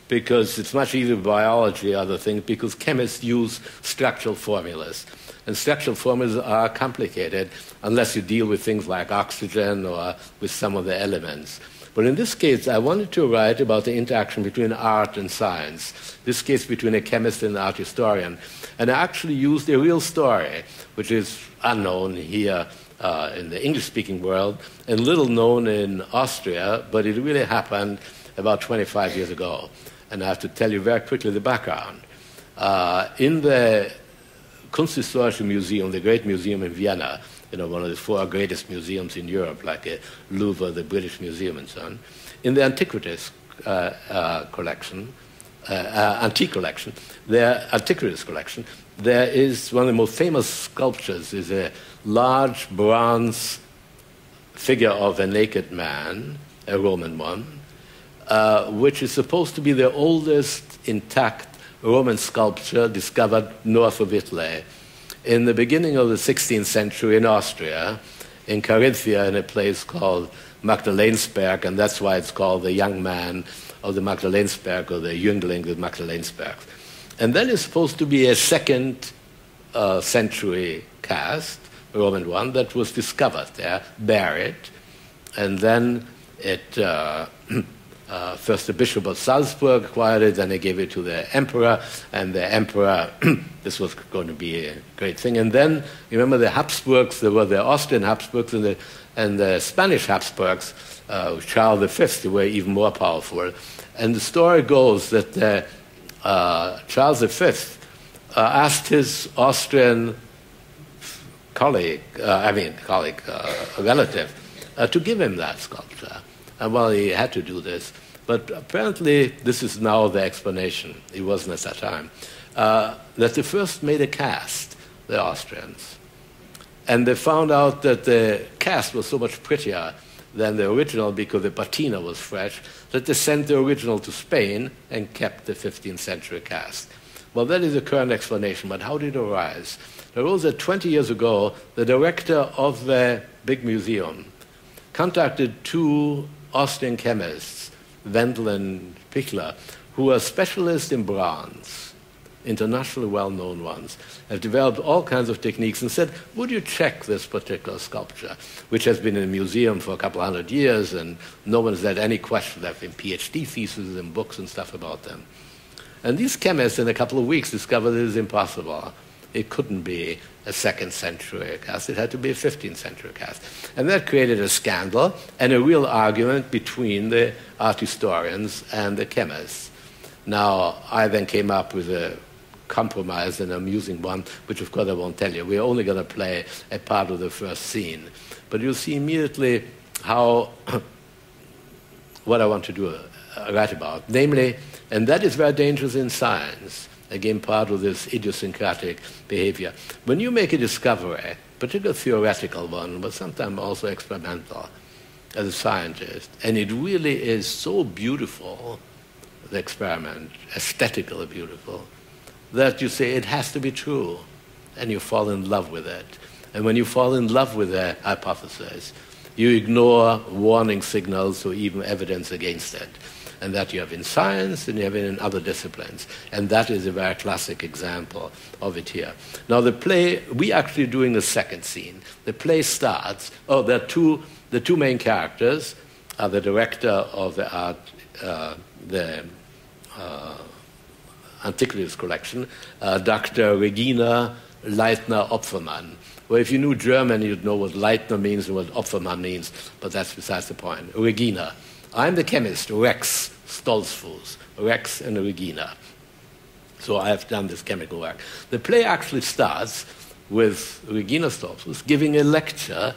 because it's much easier biology, other things, because chemists use structural formulas. And structural formulas are complicated unless you deal with things like oxygen or with some of the elements. But in this case, I wanted to write about the interaction between art and science, this case between a chemist and an art historian. And I actually used a real story, which is unknown here uh, in the English-speaking world and little known in Austria, but it really happened about twenty-five years ago. And I have to tell you very quickly the background. Uh, in the Kunsthistorische Museum, the great museum in Vienna, you know, one of the four greatest museums in Europe, like the Louvre, the British Museum, and so on. In the antiquities uh, uh, collection, uh, uh, antique collection, their antiquities collection, there is one of the most famous sculptures is a large bronze figure of a naked man, a Roman one, uh, which is supposed to be the oldest intact Roman sculpture discovered north of Italy. In the beginning of the sixteenth century in Austria, in Carinthia, in a place called Magdalensberg, and that's why it's called the young man of the Magdalensberg, or the Jüngling of Magdalensberg. And that is supposed to be a second uh, century cast, Roman one, that was discovered there, buried. And then it, uh, uh, first the Bishop of Salzburg acquired it, then they gave it to the emperor, and the emperor this was going to be a great thing. And then, remember the Habsburgs, there were the Austrian Habsburgs and the, and the Spanish Habsburgs, uh, Charles the Fifth, they were even more powerful. And the story goes that uh, uh, Charles the Fifth uh, asked his Austrian colleague, uh, I mean colleague, uh, relative, uh, to give him that sculpture. And well, he had to do this. But apparently, this is now the explanation. It wasn't at that time. Uh, that they first made a cast, the Austrians. And they found out that the cast was so much prettier than the original because the patina was fresh, that they sent the original to Spain and kept the fifteenth century cast. Well, that is the current explanation, but how did it arise? It arose that twenty years ago, the director of the big museum contacted two Austrian chemists, Wendel and Pichler, who are specialists in bronze, internationally well-known ones, have developed all kinds of techniques and said, would you check this particular sculpture, which has been in a museum for a couple hundred years and no one has had any question. There have been PhD theses and books and stuff about them. And these chemists in a couple of weeks discovered it is impossible. It couldn't be a second century cast. It had to be a fifteenth century cast. And that created a scandal and a real argument between the art historians and the chemists. Now, I then came up with a compromise, an amusing one, which of course I won't tell you. We're only going to play a part of the first scene. But you'll see immediately how, what I want to do, uh, write about. Namely, and that is very dangerous in science, again part of this idiosyncratic behavior. When you make a discovery, particularly theoretical one, but sometimes also experimental, as a scientist, and it really is so beautiful, the experiment, aesthetically beautiful, that you say it has to be true, and you fall in love with it. And when you fall in love with a hypothesis, you ignore warning signals or even evidence against it. And that you have in science and you have in other disciplines. And that is a very classic example of it here. Now the play, we're actually doing the second scene. The play starts, oh, there are two, the two main characters are the director of the art, uh, the uh, antiquities collection, uh, Doctor Regina Leitner Opfermann. Well, if you knew German, you'd know what Leitner means and what Opfermann means, but that's besides the point. Regina. I'm the chemist, Rex Stolzfus, Rex and Regina. So I have done this chemical work. The play actually starts with Regina Stolzfus giving a lecture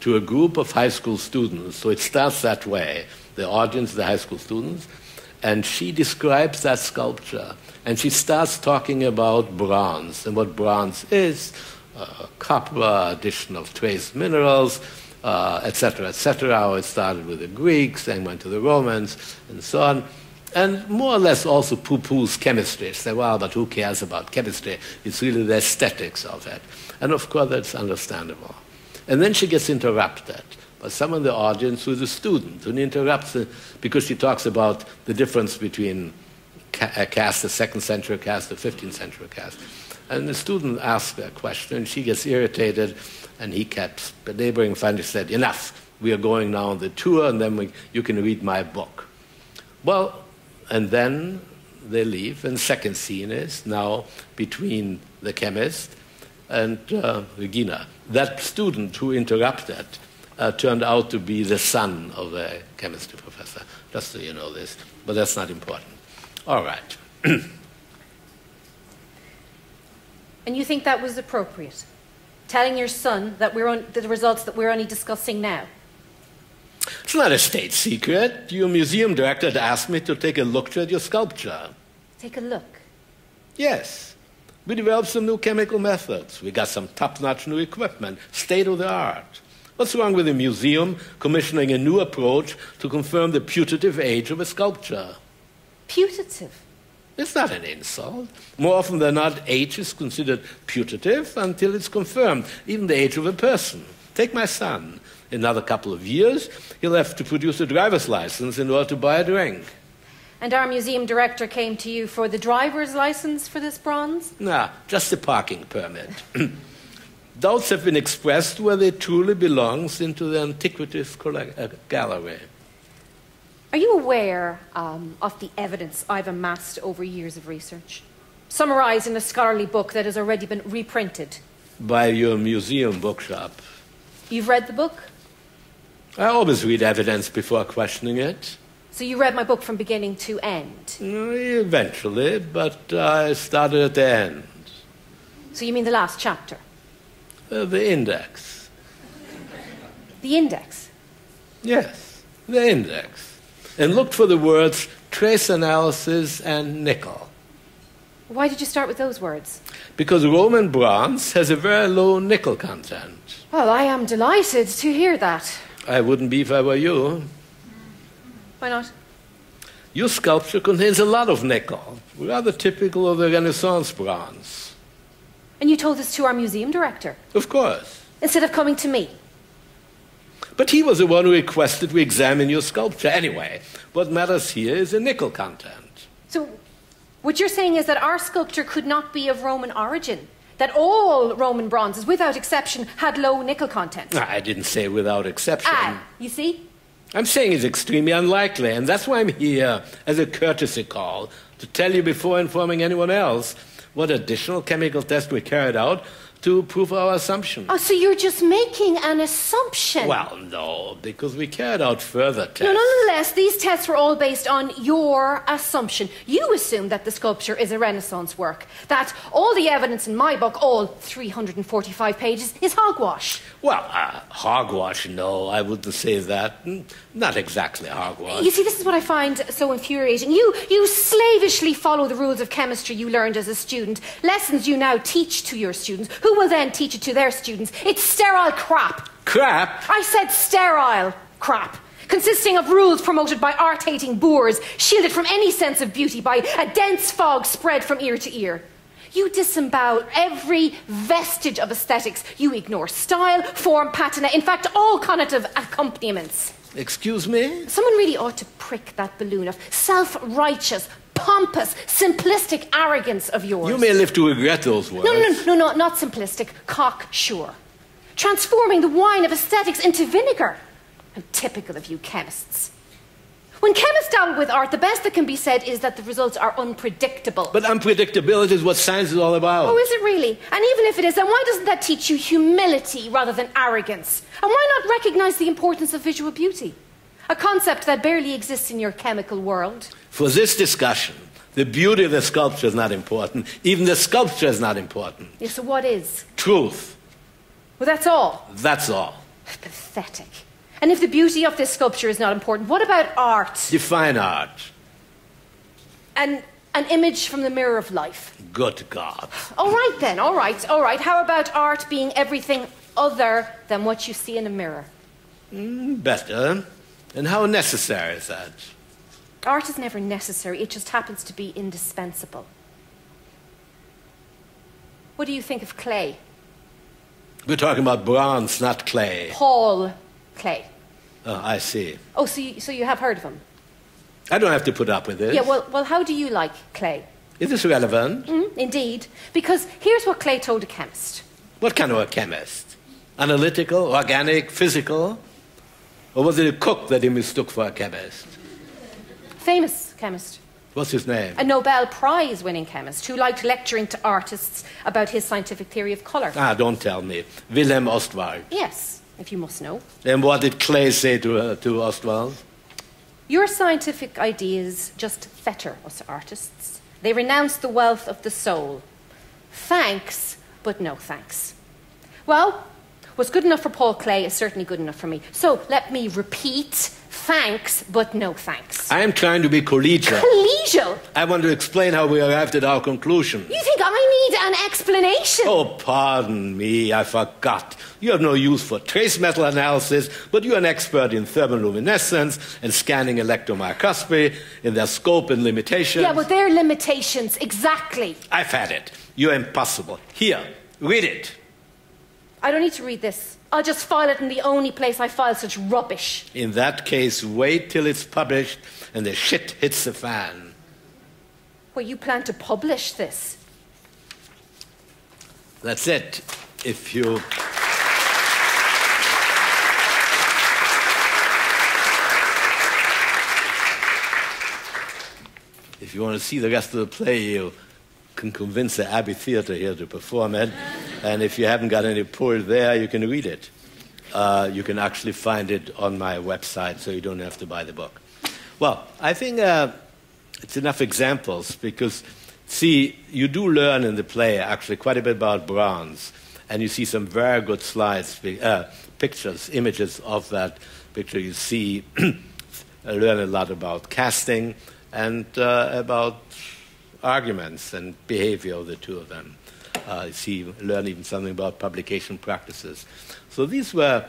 to a group of high school students. So it starts that way. The audience, the high school students, and she describes that sculpture. And she starts talking about bronze and what bronze is, uh, copper, addition of trace minerals, uh, et cetera, et cetera, how it started with the Greeks and went to the Romans and so on. and more or less also poo-poos chemistry. Say, well, but who cares about chemistry? It's really the aesthetics of it. And of course, that's understandable. And then she gets interrupted by someone in the audience who's a student, who interrupts her because she talks about the difference between a caste, a second century caste, a fifteenth century caste. And the student asks her a question, and she gets irritated, and he kept belabouring. Finally said, enough, we are going now on the tour, and then we, you can read my book. Well, and then they leave, and second scene is now between the chemist and uh, Regina. That student who interrupted uh, turned out to be the son of a chemistry professor, just so you know this, but that's not important. All right. And you think that was appropriate? Telling your son that we're on, the results that we're only discussing now? It's not a state secret. Your museum director had asked me to take a look at your sculpture. Take a look? Yes. We developed some new chemical methods. We got some top-notch new equipment, state-of-the-art. What's wrong with a museum commissioning a new approach to confirm the putative age of a sculpture? Putative? It's not an insult. More often than not, age is considered putative until it's confirmed, even the age of a person. Take my son. In another couple of years, he'll have to produce a driver's license in order to buy a drink. And our museum director came to you for the driver's license for this bronze? No, just the parking permit. Doubts have been expressed whether it truly belongs into the antiquities gallery. Are you aware um, of the evidence I've amassed over years of research, summarized in a scholarly book that has already been reprinted? By your museum bookshop. You've read the book? I always read evidence before questioning it. So you read my book from beginning to end? Eventually, but I started at the end. So you mean the last chapter? Uh, the index. The index? Yes, the index. And looked for the words trace analysis and nickel. Why did you start with those words? Because Roman bronze has a very low nickel content. Well, I am delighted to hear that. I wouldn't be if I were you. Why not? Your sculpture contains a lot of nickel, rather typical of the Renaissance bronze. And you told this to our museum director? Of course. Instead of coming to me? But he was the one who requested we examine your sculpture. Anyway, what matters here is the nickel content. So what you're saying is that our sculpture could not be of Roman origin, that all Roman bronzes, without exception, had low nickel content. I didn't say without exception. Ah, you see? I'm saying it's extremely unlikely, and that's why I'm here as a courtesy call, to tell you before informing anyone else what additional chemical tests we carried out to prove our assumption. Oh, so you're just making an assumption? Well, no, because we carried out further tests. No, nonetheless, these tests were all based on your assumption. You assume that the sculpture is a Renaissance work, that all the evidence in my book, all three hundred forty-five pages, is hogwash. Well, uh, hogwash, no, I wouldn't say that. Not exactly hogwash. You see, this is what I find so infuriating. You, you slavishly follow the rules of chemistry you learned as a student, lessons you now teach to your students, who will then teach it to their students. It's sterile crap. Crap? I said sterile crap, consisting of rules promoted by art-hating boors, shielded from any sense of beauty by a dense fog spread from ear to ear. You disembowel every vestige of aesthetics. You ignore style, form, patina, in fact, all connotative accompaniments. Excuse me? Someone really ought to prick that balloon of self-righteous, pompous, simplistic arrogance of yours. You may live to regret those words. No, no, no, no, not simplistic, cocksure. Transforming the wine of aesthetics into vinegar. I'm typical of you chemists. When chemists dabble with art, the best that can be said is that the results are unpredictable. But unpredictability is what science is all about. Oh, is it really? And even if it is, then why doesn't that teach you humility rather than arrogance? And why not recognize the importance of visual beauty? A concept that barely exists in your chemical world. For this discussion, the beauty of the sculpture is not important. Even the sculpture is not important. Yes, so what is? Truth. Well, that's all. That's all. Pathetic. And if the beauty of this sculpture is not important, what about art? Define art. An, an image from the mirror of life. Good God. All right then, all right, all right. How about art being everything other than what you see in a mirror? Mm, better. And how necessary is that? Art is never necessary, it just happens to be indispensable. What do you think of clay? We're talking about bronze, not clay. Paul Clay. Oh, I see. Oh, so you, so you have heard of him? I don't have to put up with this. Yeah, well, well how do you like clay? Is this relevant? Mm, indeed. Because here's what Clay told a chemist. What kind of a chemist? Analytical, organic, physical? Or was it a cook that he mistook for a chemist? Famous chemist. What's his name? A Nobel Prize-winning chemist who liked lecturing to artists about his scientific theory of colour. Ah, don't tell me. Wilhelm Ostwald. Yes, if you must know. Then what did Clay say to, uh, to Ostwald? Your scientific ideas just fetter us artists. They renounce the wealth of the soul. Thanks, but no thanks. Well, what's good enough for Paul Clay is certainly good enough for me. So let me repeat, thanks, but no thanks. I am trying to be collegial. Collegial? I want to explain how we arrived at our conclusion. You think I need an explanation? Oh, pardon me, I forgot. You have no use for trace metal analysis, but you're an expert in thermoluminescence and scanning electromicroscopy in their scope and limitations. Yeah, but their limitations, exactly. I've had it. You're impossible. Here, read it. I don't need to read this. I'll just file it in the only place I file such rubbish. In that case, wait till it's published and the shit hits the fan. Well, you plan to publish this? That's it. If you... If you want to see the rest of the play, you can convince the Abbey Theatre here to perform it. And if you haven't got any pull there, you can read it. Uh, you can actually find it on my website, so you don't have to buy the book. Well, I think uh, it's enough examples because, see, you do learn in the play actually quite a bit about bronze. And you see some very good slides, uh, pictures, images of that picture. You see, learn a lot about casting and uh, about arguments and behavior of the two of them. Uh, you see, learn even something about publication practices. So these were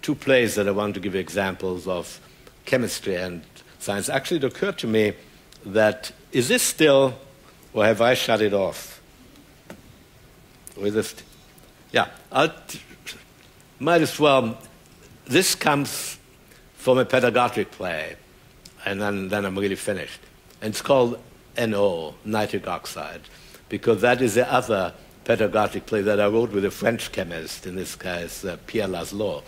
two plays that I wanted to give examples of chemistry and science. Actually, it occurred to me that, is this still, or have I shut it off? Or is it, yeah, I might as well, this comes from a pedagogic play. And then, then I'm really finished. And it's called N O, nitric oxide, because that is the other pedagogic play that I wrote with a French chemist, in this case, uh, Pierre Laszlo,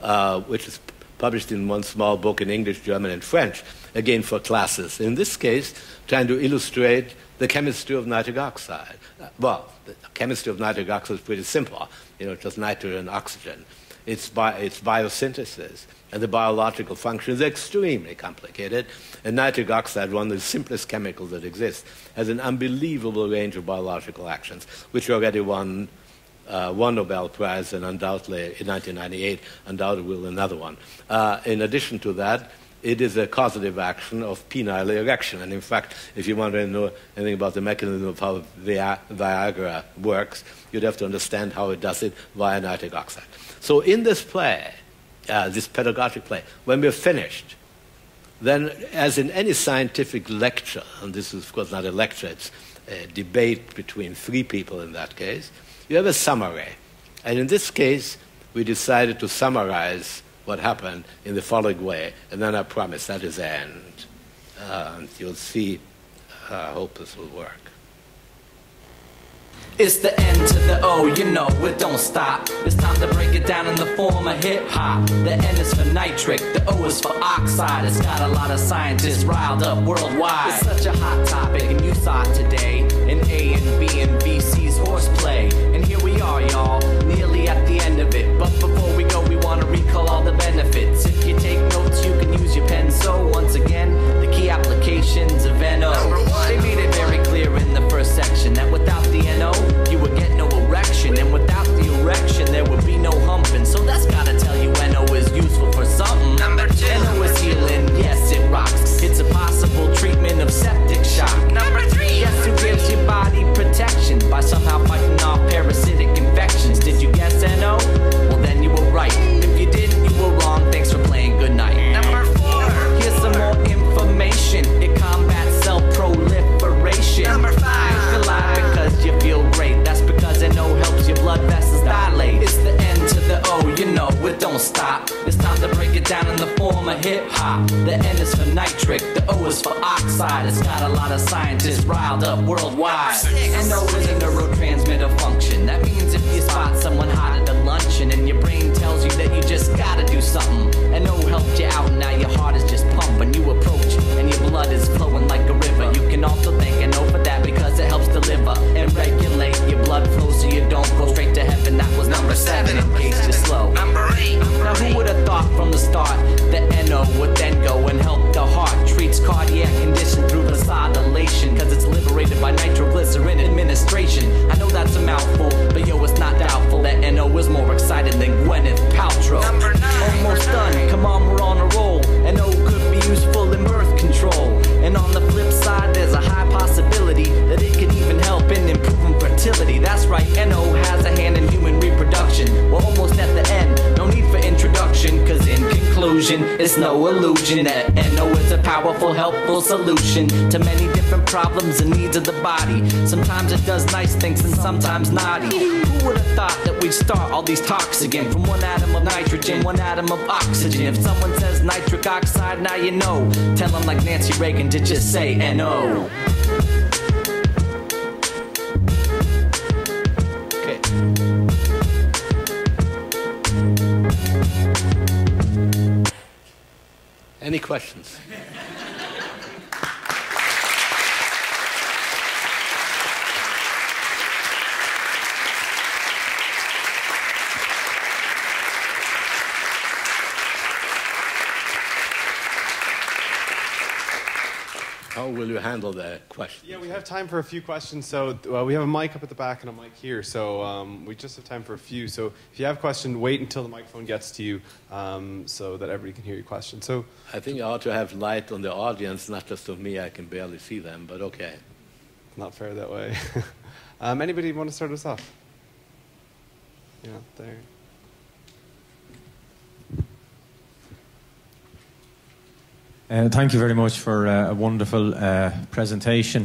uh, which is published in one small book in English, German, and French, again for classes. In this case, trying to illustrate the chemistry of nitric oxide. Uh, well, the chemistry of nitric oxide is pretty simple. You know, it's just nitrogen and oxygen. It's, bi it's biosynthesis. And the biological function is extremely complicated. And nitric oxide, one of the simplest chemicals that exists, has an unbelievable range of biological actions, which already won uh, one Nobel Prize, and undoubtedly, in nineteen ninety-eight, undoubtedly will another one. Uh, in addition to that, it is a causative action of penile erection. And in fact, if you want to know anything about the mechanism of how Vi Viagra works, you'd have to understand how it does it via nitric oxide. So in this play, Uh, this pedagogic play, when we're finished, then as in any scientific lecture, and this is of course not a lecture, it's a debate between three people in that case, you have a summary. And in this case, we decided to summarize what happened in the following way, and then I promise that is the end. Uh, and you'll see, uh, I hope this will work. It's the N to the O, you know it don't stop. It's time to break it down in the form of hip-hop. The N is for nitric, the O is for oxide. It's got a lot of scientists riled up worldwide. It's such a hot topic, and you saw it today. In A and B and B C's horseplay. And here we are, y'all, nearly at the end of it. But before we go, we want to recall all the benefits. If you take notes, you can use your pen. So once again, the key applications of N O. They made it very clear in the first section that without the N O, you would get no erection, and without the erection there would be no humping. So that's gotta tell you N O is useful for something. Number two, N O is healing, yes it rocks. It's a possible treatment of septic shock. Number three, yes it gives your body protection by somehow fighting off parasitic infections. Did you guess N O? Well then you were right. If you didn't, you were wrong. Thanks for playing, good night. Number four, here's some more information centric. The O is for oxide. It's got a lot of scientists riled up worldwide. And O is a neurotransmitter function. That means if you spot someone hot at a luncheon and your brain tells you that you just gotta do something, and O helped you out, now your heart is just pumping. You approach and your blood is flowing like a river. You can also thank an O for that because it helps the liver and regulate your blood flow so you don't go straight to heaven. That was number seven in case you're slow. Number eight. Now who would have thought from the start that N O would then go and help the heart? Treats cardiac condition through the vasodilation, cause it's liberated by nitroglycerin administration. I know that's a mouthful, but yo, it's not doubtful that N O is more excited than Gwyneth Paltrow. Number nine. Almost done, come on, we're on a roll. N O could be useful in birth control. And on the flip side, there's a high possibility that it could even help in improving fertility. That's right, N O has a hand in human reproduction. We're almost at the end, no need for introduction, cause in conclusion, it's no illusion that N O is a powerful, helpful solution to many different problems and needs of the body. Sometimes it does nice things and sometimes naughty. Who would have thought that we'd start all these talks again from one atom of nitrogen, one atom of oxygen? If someone says nitric oxide, now you know. Tell them like Nancy Reagan to just say N O. Any questions? How will you handle the questions? Yeah, we have time for a few questions. So uh, we have a mic up at the back and a mic here. So um, we just have time for a few. So if you have a question, wait until the microphone gets to you um, so that everybody can hear your question. So I think I ought to have light on the audience, not just on me. I can barely see them, but okay. Not fair that way. um, anybody want to start us off? Yeah, there. Uh, thank you very much for uh, a wonderful uh, presentation.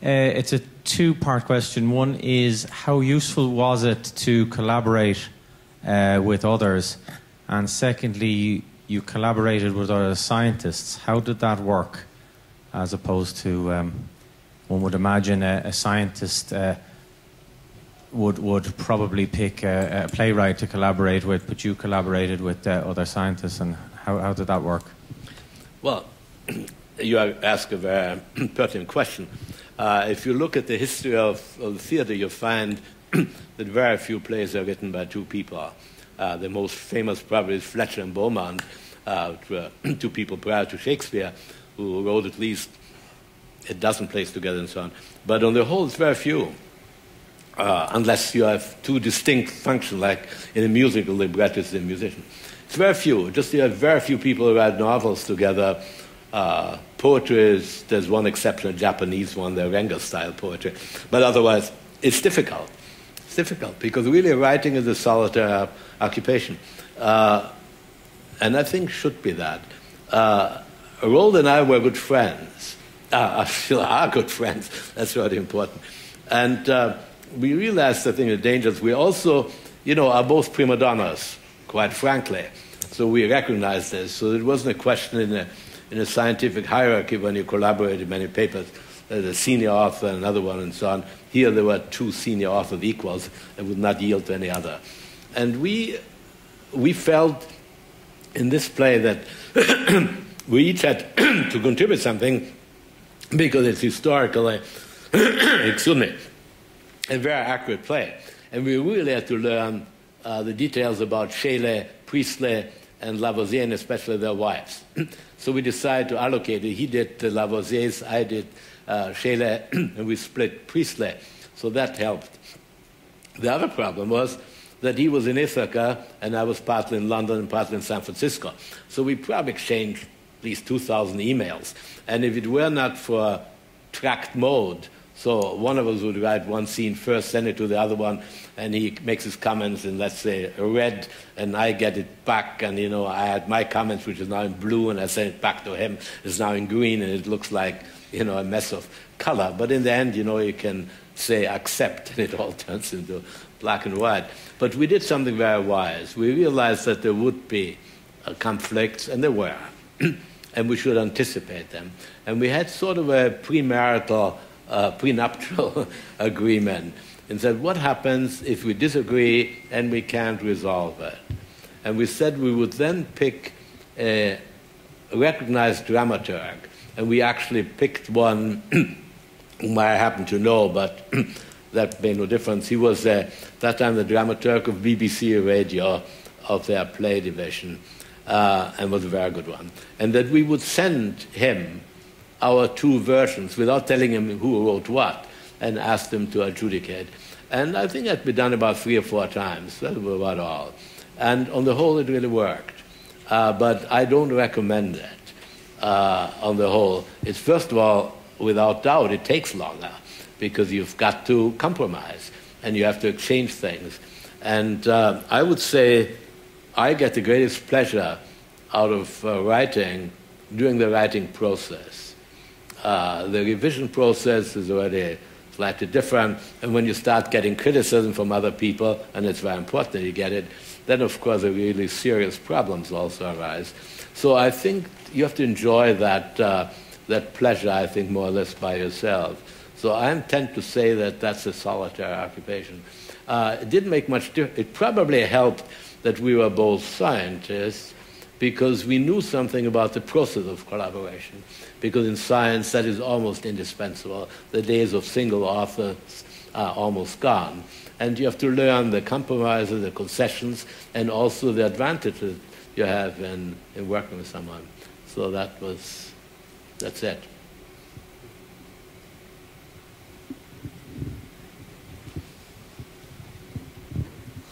Uh, it's a two-part question. One is, how useful was it to collaborate uh, with others? And secondly, you collaborated with other scientists. How did that work? As opposed to, um, one would imagine a, a scientist uh, would, would probably pick a, a playwright to collaborate with, but you collaborated with uh, other scientists, and how, how did that work? Well, you ask a very pertinent question. Uh, if you look at the history of, of the theater, you find that very few plays are written by two people. Uh, the most famous probably is Fletcher and Beaumont, uh, which were two people prior to Shakespeare, who wrote at least a dozen plays together and so on. But on the whole, it's very few, uh, unless you have two distinct functions, like in a musical, the librettist and the musician. It's very few. Just you have very few people who write novels together. Uh, poetry is, there's one exception, a Japanese one, the Renga-style poetry. But otherwise, it's difficult. It's difficult because really writing is a solitary occupation. Uh, and I think should be that. Uh, Roald and I were good friends. Uh, still are good friends. That's really important. And uh, we realized, I think, the dangers. We also, you know, are both prima donnas, quite frankly. So we recognize this. So it wasn't a question in a, in a scientific hierarchy when you collaborated in many papers. There's a senior author, another one, and so on. Here there were two senior authors equals that would not yield to any other. And we, we felt in this play that we each had to contribute something because it's historically, excuse me, a very accurate play. And we really had to learn Uh, the details about Scheele, Priestley, and Lavoisier, and especially their wives. So we decided to allocate it. He did the Lavoisiers, I did uh, Scheele, and we split Priestley. So that helped. The other problem was that he was in Ithaca, and I was partly in London and partly in San Francisco. So we probably exchanged at least two thousand emails. And if it were not for tract mode, so one of us would write one scene first, send it to the other one, and he makes his comments in, let's say, red, and I get it back, and, you know, I had my comments, which is now in blue, and I send it back to him. It's now in green, and it looks like, you know, a mess of color. But in the end, you know, you can say accept, and it all turns into black and white. But we did something very wise. We realized that there would be conflicts, and there were. and we should anticipate them. And we had sort of a premarital, uh, prenuptial agreement, and said, what happens if we disagree and we can't resolve it? And we said we would then pick a recognized dramaturg, and we actually picked one whom I happen to know, but that made no difference. He was, uh, that time, the dramaturg of B B C Radio of their play division, uh, and was a very good one. And that we would send him our two versions without telling him who wrote what, and asked him to adjudicate. And I think that'd been done about three or four times. That was about all. And on the whole, it really worked. Uh, but I don't recommend that. Uh, on the whole, it's first of all, without doubt, it takes longer because you've got to compromise and you have to exchange things. And uh, I would say I get the greatest pleasure out of uh, writing during the writing process. Uh, the revision process is already slightly different, and when you start getting criticism from other people, and it's very important that you get it, then of course the really serious problems also arise. So I think you have to enjoy that, uh, that pleasure, I think, more or less by yourself. So I intend to say that that's a solitary occupation. Uh, it didn't make much difference. It probably helped that we were both scientists because we knew something about the process of collaboration, because in science that is almost indispensable. The days of single authors are almost gone. And you have to learn the compromises, the concessions, and also the advantages you have in, in working with someone. So that was, that's it.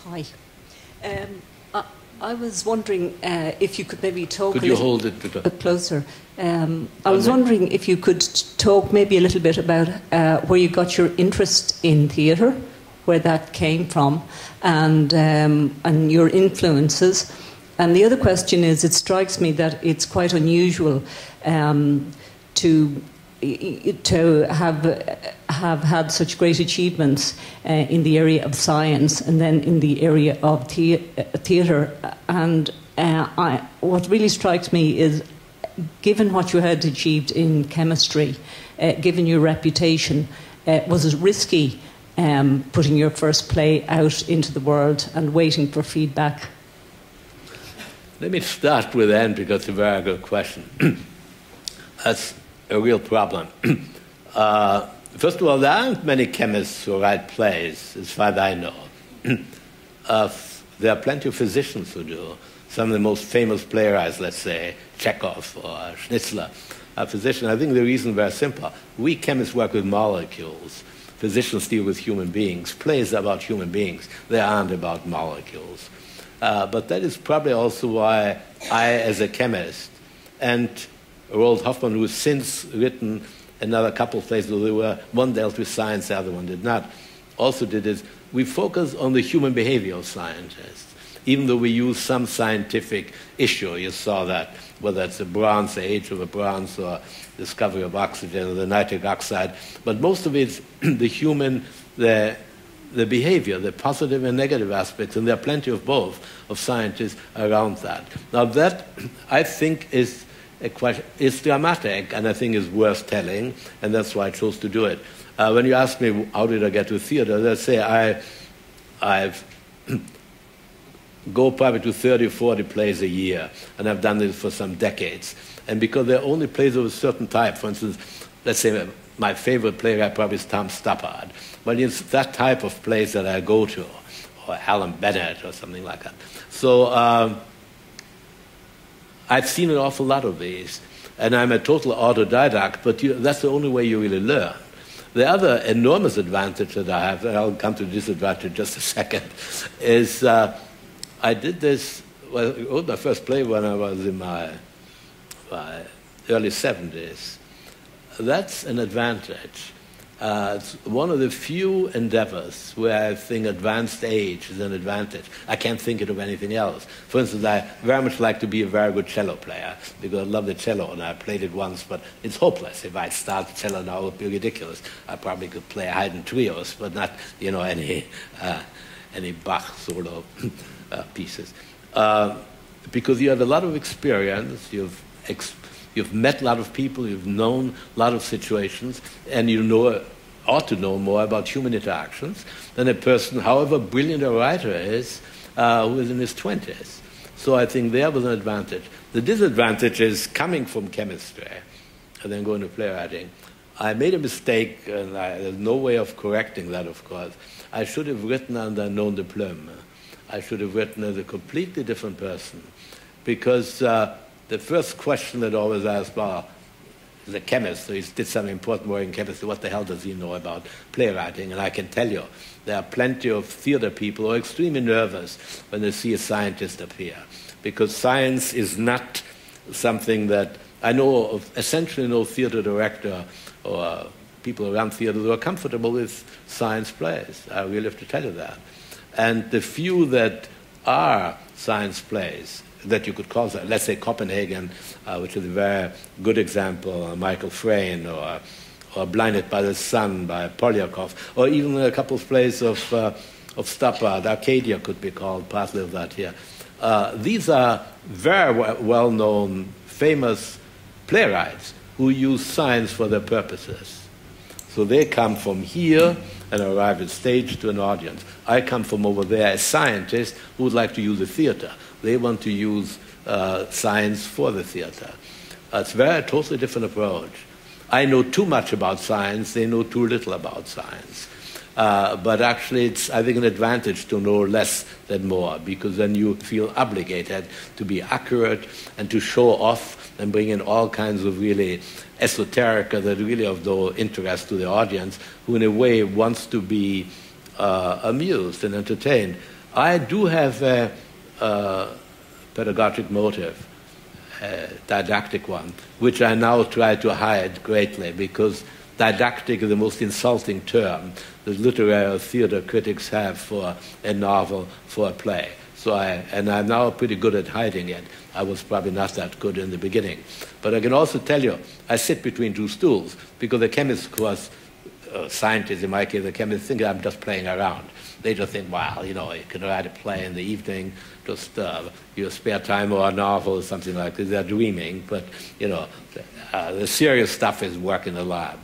Hi. Um, I, I was wondering uh, if you could maybe talk could a you little hold it to bit closer. Um, I was wondering if you could talk maybe a little bit about uh, where you got your interest in theatre, where that came from, and, um, and your influences. And the other question is, it strikes me that it's quite unusual um, to to have have had such great achievements uh, in the area of science and then in the area of the theatre. And uh, I, what really strikes me is, given what you had achieved in chemistry, uh, given your reputation, uh, was it risky um, putting your first play out into the world and waiting for feedback? Let me start with the end because it's a very good question. That's a real problem. uh, first of all, there aren't many chemists who write plays, as far as I know. uh, there are plenty of physicians who do. Some of the most famous playwrights, let's say, Chekhov or Schnitzler, are physicians. I think the reason is very simple. We chemists work with molecules. Physicians deal with human beings. Plays are about human beings. They aren't about molecules. Uh, but that is probably also why I, as a chemist, and Roald Hoffmann, who has since written another couple of plays, where they were, one dealt with science, the other one did not, also did this. We focus on the human behavior of scientists, even though we use some scientific issue. You saw that, whether it's the bronze, the age of the bronze, or discovery of oxygen, or the nitric oxide. But most of it's the human, the the behavior, the positive and negative aspects, and there are plenty of both, of scientists around that. Now that, I think, is, a question, is dramatic, and I think is worth telling, and that's why I chose to do it. Uh, when you ask me, how did I get to theater, let's say I I've go probably to thirty, forty plays a year, and I've done this for some decades. And because they're only plays of a certain type, for instance, let's say my favorite playwright probably is Tom Stoppard. But it's that type of place that I go to, or Alan Bennett or something like that. So um, I've seen an awful lot of these, and I'm a total autodidact, but you, that's the only way you really learn. The other enormous advantage that I have, and I'll come to disadvantage in just a second, is uh, I did this, well, I wrote my first play when I was in my, my early seventies. That's an advantage. Uh, it's one of the few endeavors where I think advanced age is an advantage. I can't think of anything else. For instance, I very much like to be a very good cello player because I love the cello and I played it once, but it's hopeless. If I start cello now, it would be ridiculous. I probably could play Haydn trios, but not, you know, any, uh, any Bach solo uh, pieces. Uh, because you have a lot of experience, you've ex You've met a lot of people, you've known a lot of situations, and you know, ought to know more about human interactions than a person, however brilliant a writer is, uh, who is in his twenties. So I think there was an advantage. The disadvantage is coming from chemistry and then going to playwriting. I made a mistake, and I, there's no way of correcting that, of course. I should have written under non diplôme. I should have written as a completely different person, because uh, the first question that I always asked, well, he's a chemist, so he did some important work in chemistry, what the hell does he know about playwriting? And I can tell you, there are plenty of theater people who are extremely nervous when they see a scientist appear, because science is not something that, I know of essentially no theater director or people around theater who are comfortable with science plays. I really have to tell you that. And the few that are science plays, that you could call that, let's say Copenhagen, uh, which is a very good example, uh, Michael Frayn, or, or Blinded by the Sun by Polyakov, or even a couple of plays of, uh, of Stoppard, Arcadia could be called, partly of that here. Uh, these are very well-known, famous playwrights who use science for their purposes. So they come from here and arrive at stage to an audience. I come from over there as scientists who would like to use the theater. They want to use uh, science for the theater. Uh, it's very, a totally different approach. I know too much about science, they know too little about science. Uh, but actually it's, I think, an advantage to know less than more, because then you feel obligated to be accurate and to show off and bring in all kinds of really esoterica that really of no interest to the audience, who in a way wants to be uh, amused and entertained. I do have a uh, pedagogic motive, a didactic one, which I now try to hide greatly, because didactic is the most insulting term that literary or theater critics have for a novel, for a play. So I, and I'm now pretty good at hiding it. I was probably not that good in the beginning. But I can also tell you, I sit between two stools, because the chemists, of course, uh, scientists in my case, the chemists think I'm just playing around. They just think, wow, you know, you can write a play in the evening, just uh, your spare time, or a novel or something like this. They're dreaming, but, you know, uh, the serious stuff is work in the lab.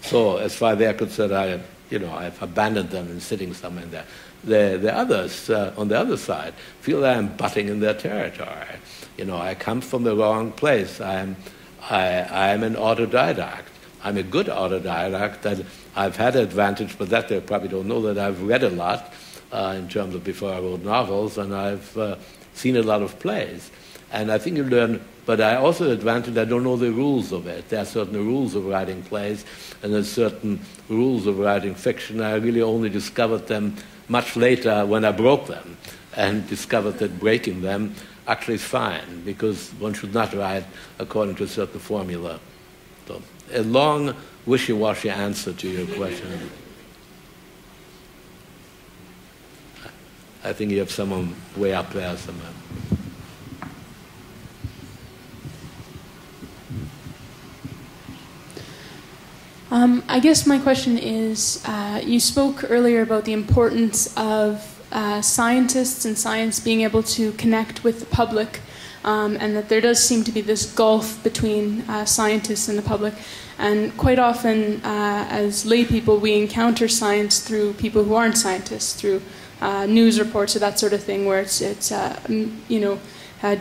So as far as they're concerned, I, you know, I've abandoned them and sitting somewhere in there. The, the others uh, on the other side feel that I'm butting in their territory. You know, I come from the wrong place. I'm, I, I'm an autodidact. I'm a good autodidact. That I've had an advantage, but that they probably don't know, that I've read a lot uh, in terms of before I wrote novels, and I've uh, seen a lot of plays. And I think you learn, but I also have an advantage, I don't know the rules of it. There are certain rules of writing plays, and there's certain rules of writing fiction. I really only discovered them much later when I broke them, and discovered that breaking them actually is fine, because one should not write according to a certain formula. So, a long, wishy-washy answer to your question. I think you have someone way up there somewhere. Um, I guess my question is, uh, you spoke earlier about the importance of uh, scientists and science being able to connect with the public, um, and that there does seem to be this gulf between uh, scientists and the public. And quite often, uh, as lay people, we encounter science through people who aren't scientists, through uh, news reports or that sort of thing, where it's, it's uh, you know, uh,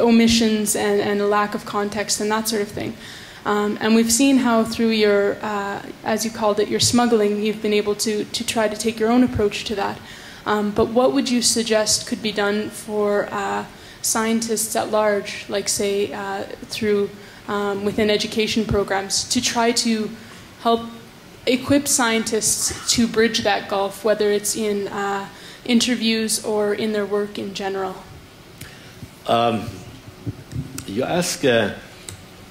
omissions and, and a lack of context and that sort of thing. Um, and we've seen how through your, uh, as you called it, your smuggling, you've been able to, to try to take your own approach to that. Um, but what would you suggest could be done for uh, scientists at large, like say uh, through um, within education programs, to try to help equip scientists to bridge that gulf, whether it's in uh, interviews or in their work in general? Um, you ask... Uh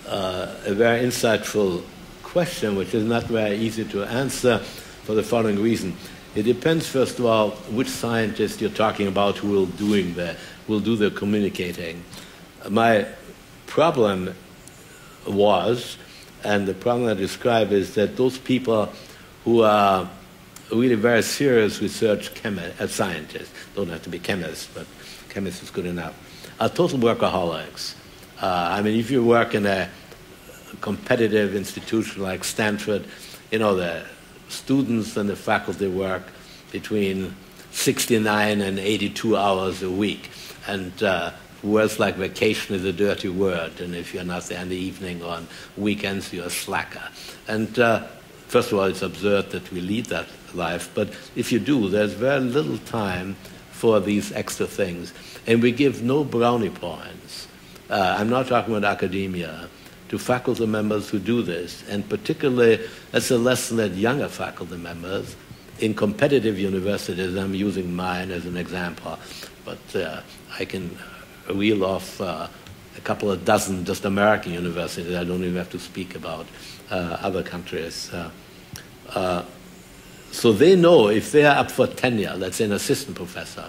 Uh, a very insightful question, which is not very easy to answer for the following reason. It depends, first of all, which scientist you're talking about who will, doing the, will do the communicating. My problem was, and the problem I describe is that those people who are really very serious research chemi- scientists, don't have to be chemists, but chemists is good enough, are total workaholics. Uh, I mean, if you work in a competitive institution like Stanford, you know, the students and the faculty work between sixty-nine and eighty-two hours a week. And uh, words like vacation is a dirty word, and if you're not there in the evening or on weekends, you're a slacker. And uh, first of all, it's absurd that we lead that life, but if you do, there's very little time for these extra things. And we give no brownie points. Uh, I'm not talking about academia, to faculty members who do this, and particularly that's a lesson that younger faculty members in competitive universities, I'm using mine as an example, but uh, I can reel off uh, a couple of dozen just American universities. I don't even have to speak about uh, other countries. Uh, uh, so they know if they are up for tenure, let's say an assistant professor,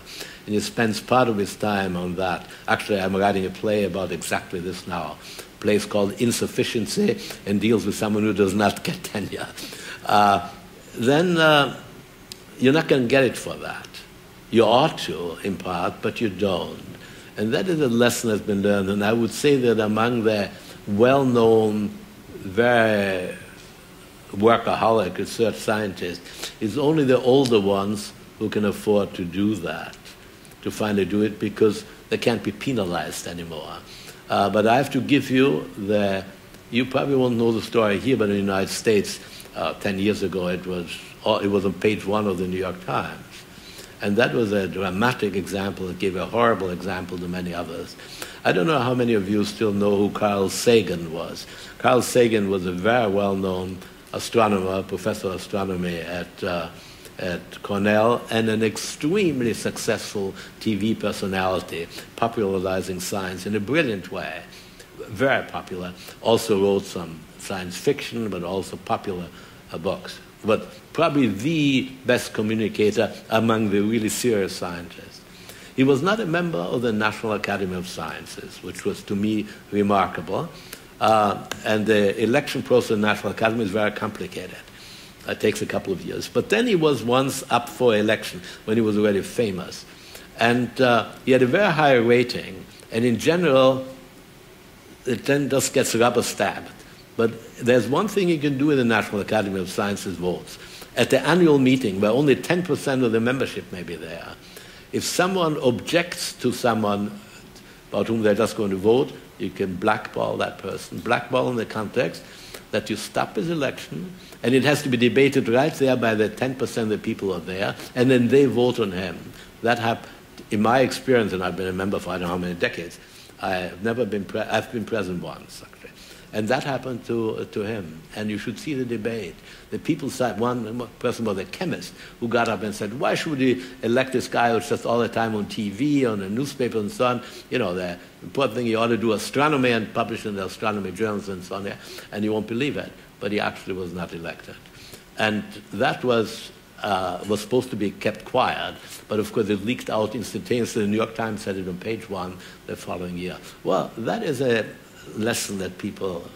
and he spends part of his time on that. Actually, I'm writing a play about exactly this now, a play called Insufficiency, and deals with someone who does not get tenure. Uh, then uh, you're not going to get it for that. You ought to, in part, but you don't. And that is a lesson that's been learned, and I would say that among the well-known, very workaholic research scientists, it's only the older ones who can afford to do that, to finally do it, because they can't be penalized anymore. Uh, but I have to give you the, you probably won't know the story here, but in the United States, uh, ten years ago, it was, it was on page one of the New York Times. And that was a dramatic example. It gave a horrible example to many others. I don't know how many of you still know who Carl Sagan was. Carl Sagan was a very well-known astronomer, professor of astronomy at, uh, at Cornell, and an extremely successful T V personality, popularizing science in a brilliant way, very popular. Also wrote some science fiction, but also popular uh, books. But probably the best communicator among the really serious scientists. He was not a member of the National Academy of Sciences, which was to me remarkable. Uh, and the election process in the National Academy is very complicated. It takes a couple of years. But then he was once up for election when he was already famous. And uh, he had a very high rating. And in general, it then just gets rubber stabbed. But there's one thing you can do in the National Academy of Sciences votes. At the annual meeting, where only ten percent of the membership may be there, if someone objects to someone about whom they're just going to vote, you can blackball that person. Blackball in the context that you stop his election, and it has to be debated right there by the ten percent of the people who are there, and then they vote on him. That happened, in my experience, and I've been a member for I don't know how many decades, I've never been, pre I've been present once. And that happened to, uh, to him. And you should see the debate. The people said, one person was a chemist who got up and said, why should we elect this guy who's just all the time on T V, on the newspaper and so on? You know, the important thing, you ought to do astronomy and publish in the astronomy journals and so on. And you won't believe it. But he actually was not elected. And that was, uh, was supposed to be kept quiet. But of course, it leaked out instantaneously. The New York Times had it on page one the following year. Well, that is a lesson that people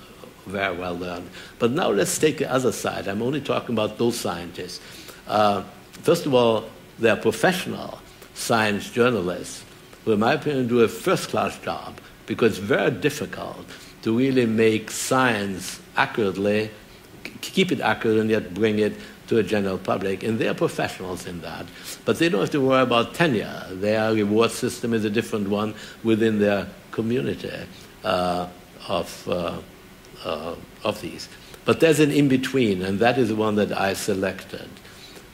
very well learned. But now let's take the other side. I'm only talking about those scientists. Uh, first of all, they're professional science journalists who, in my opinion, do a first-class job because it's very difficult to really make science accurately, keep it accurate and yet bring it to a general public. And they're professionals in that. But they don't have to worry about tenure. Their reward system is a different one within their community. Uh, of, uh, uh, of these. But there's an in-between, and that is the one that I selected.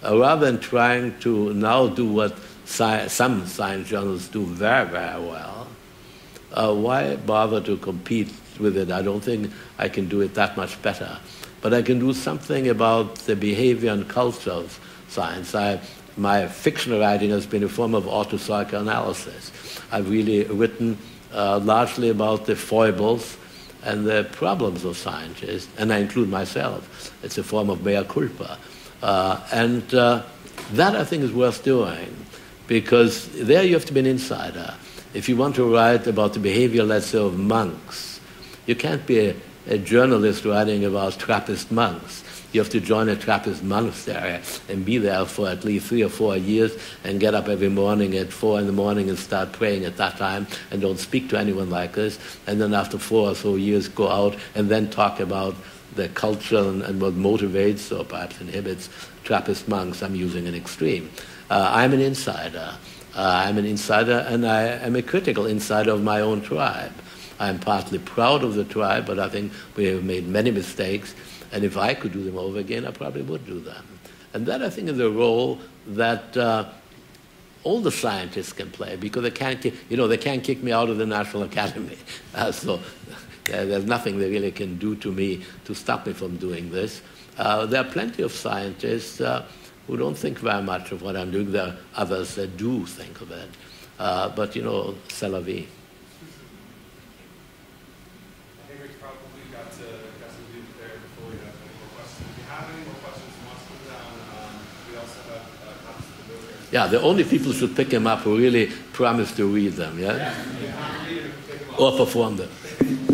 Uh, rather than trying to now do what sci some science journals do very, very well, uh, why bother to compete with it? I don't think I can do it that much better. But I can do something about the behavior and culture of science. I, my fiction writing has been a form of autopsychoanalysis. I've really written Uh, largely about the foibles and the problems of scientists, and I include myself. It's a form of mea culpa. Uh, and uh, that, I think, is worth doing, because there you have to be an insider. If you want to write about the behavior, let's say, of monks, you can't be a a journalist writing about Trappist monks. You have to join a Trappist monastery and be there for at least three or four years and get up every morning at four in the morning and start praying at that time and don't speak to anyone like this. And then after four or so years go out and then talk about the culture and, and what motivates or perhaps inhibits Trappist monks. I'm using an extreme. Uh, I'm an insider. Uh, I'm an insider and I am a critical insider of my own tribe. I'm partly proud of the tribe, but I think we have made many mistakes. And if I could do them over again, I probably would do them. And that, I think, is a role that uh, all the scientists can play, because they can't, you know, they can't kick me out of the National Academy. Uh, so uh, there's nothing they really can do to me to stop me from doing this. Uh, there are plenty of scientists uh, who don't think very much of what I'm doing. There are others that do think of it. Uh, but, you know, c'est la vie. Yeah, the only people should pick them up who really promise to read them, yeah? Yeah. Or perform them.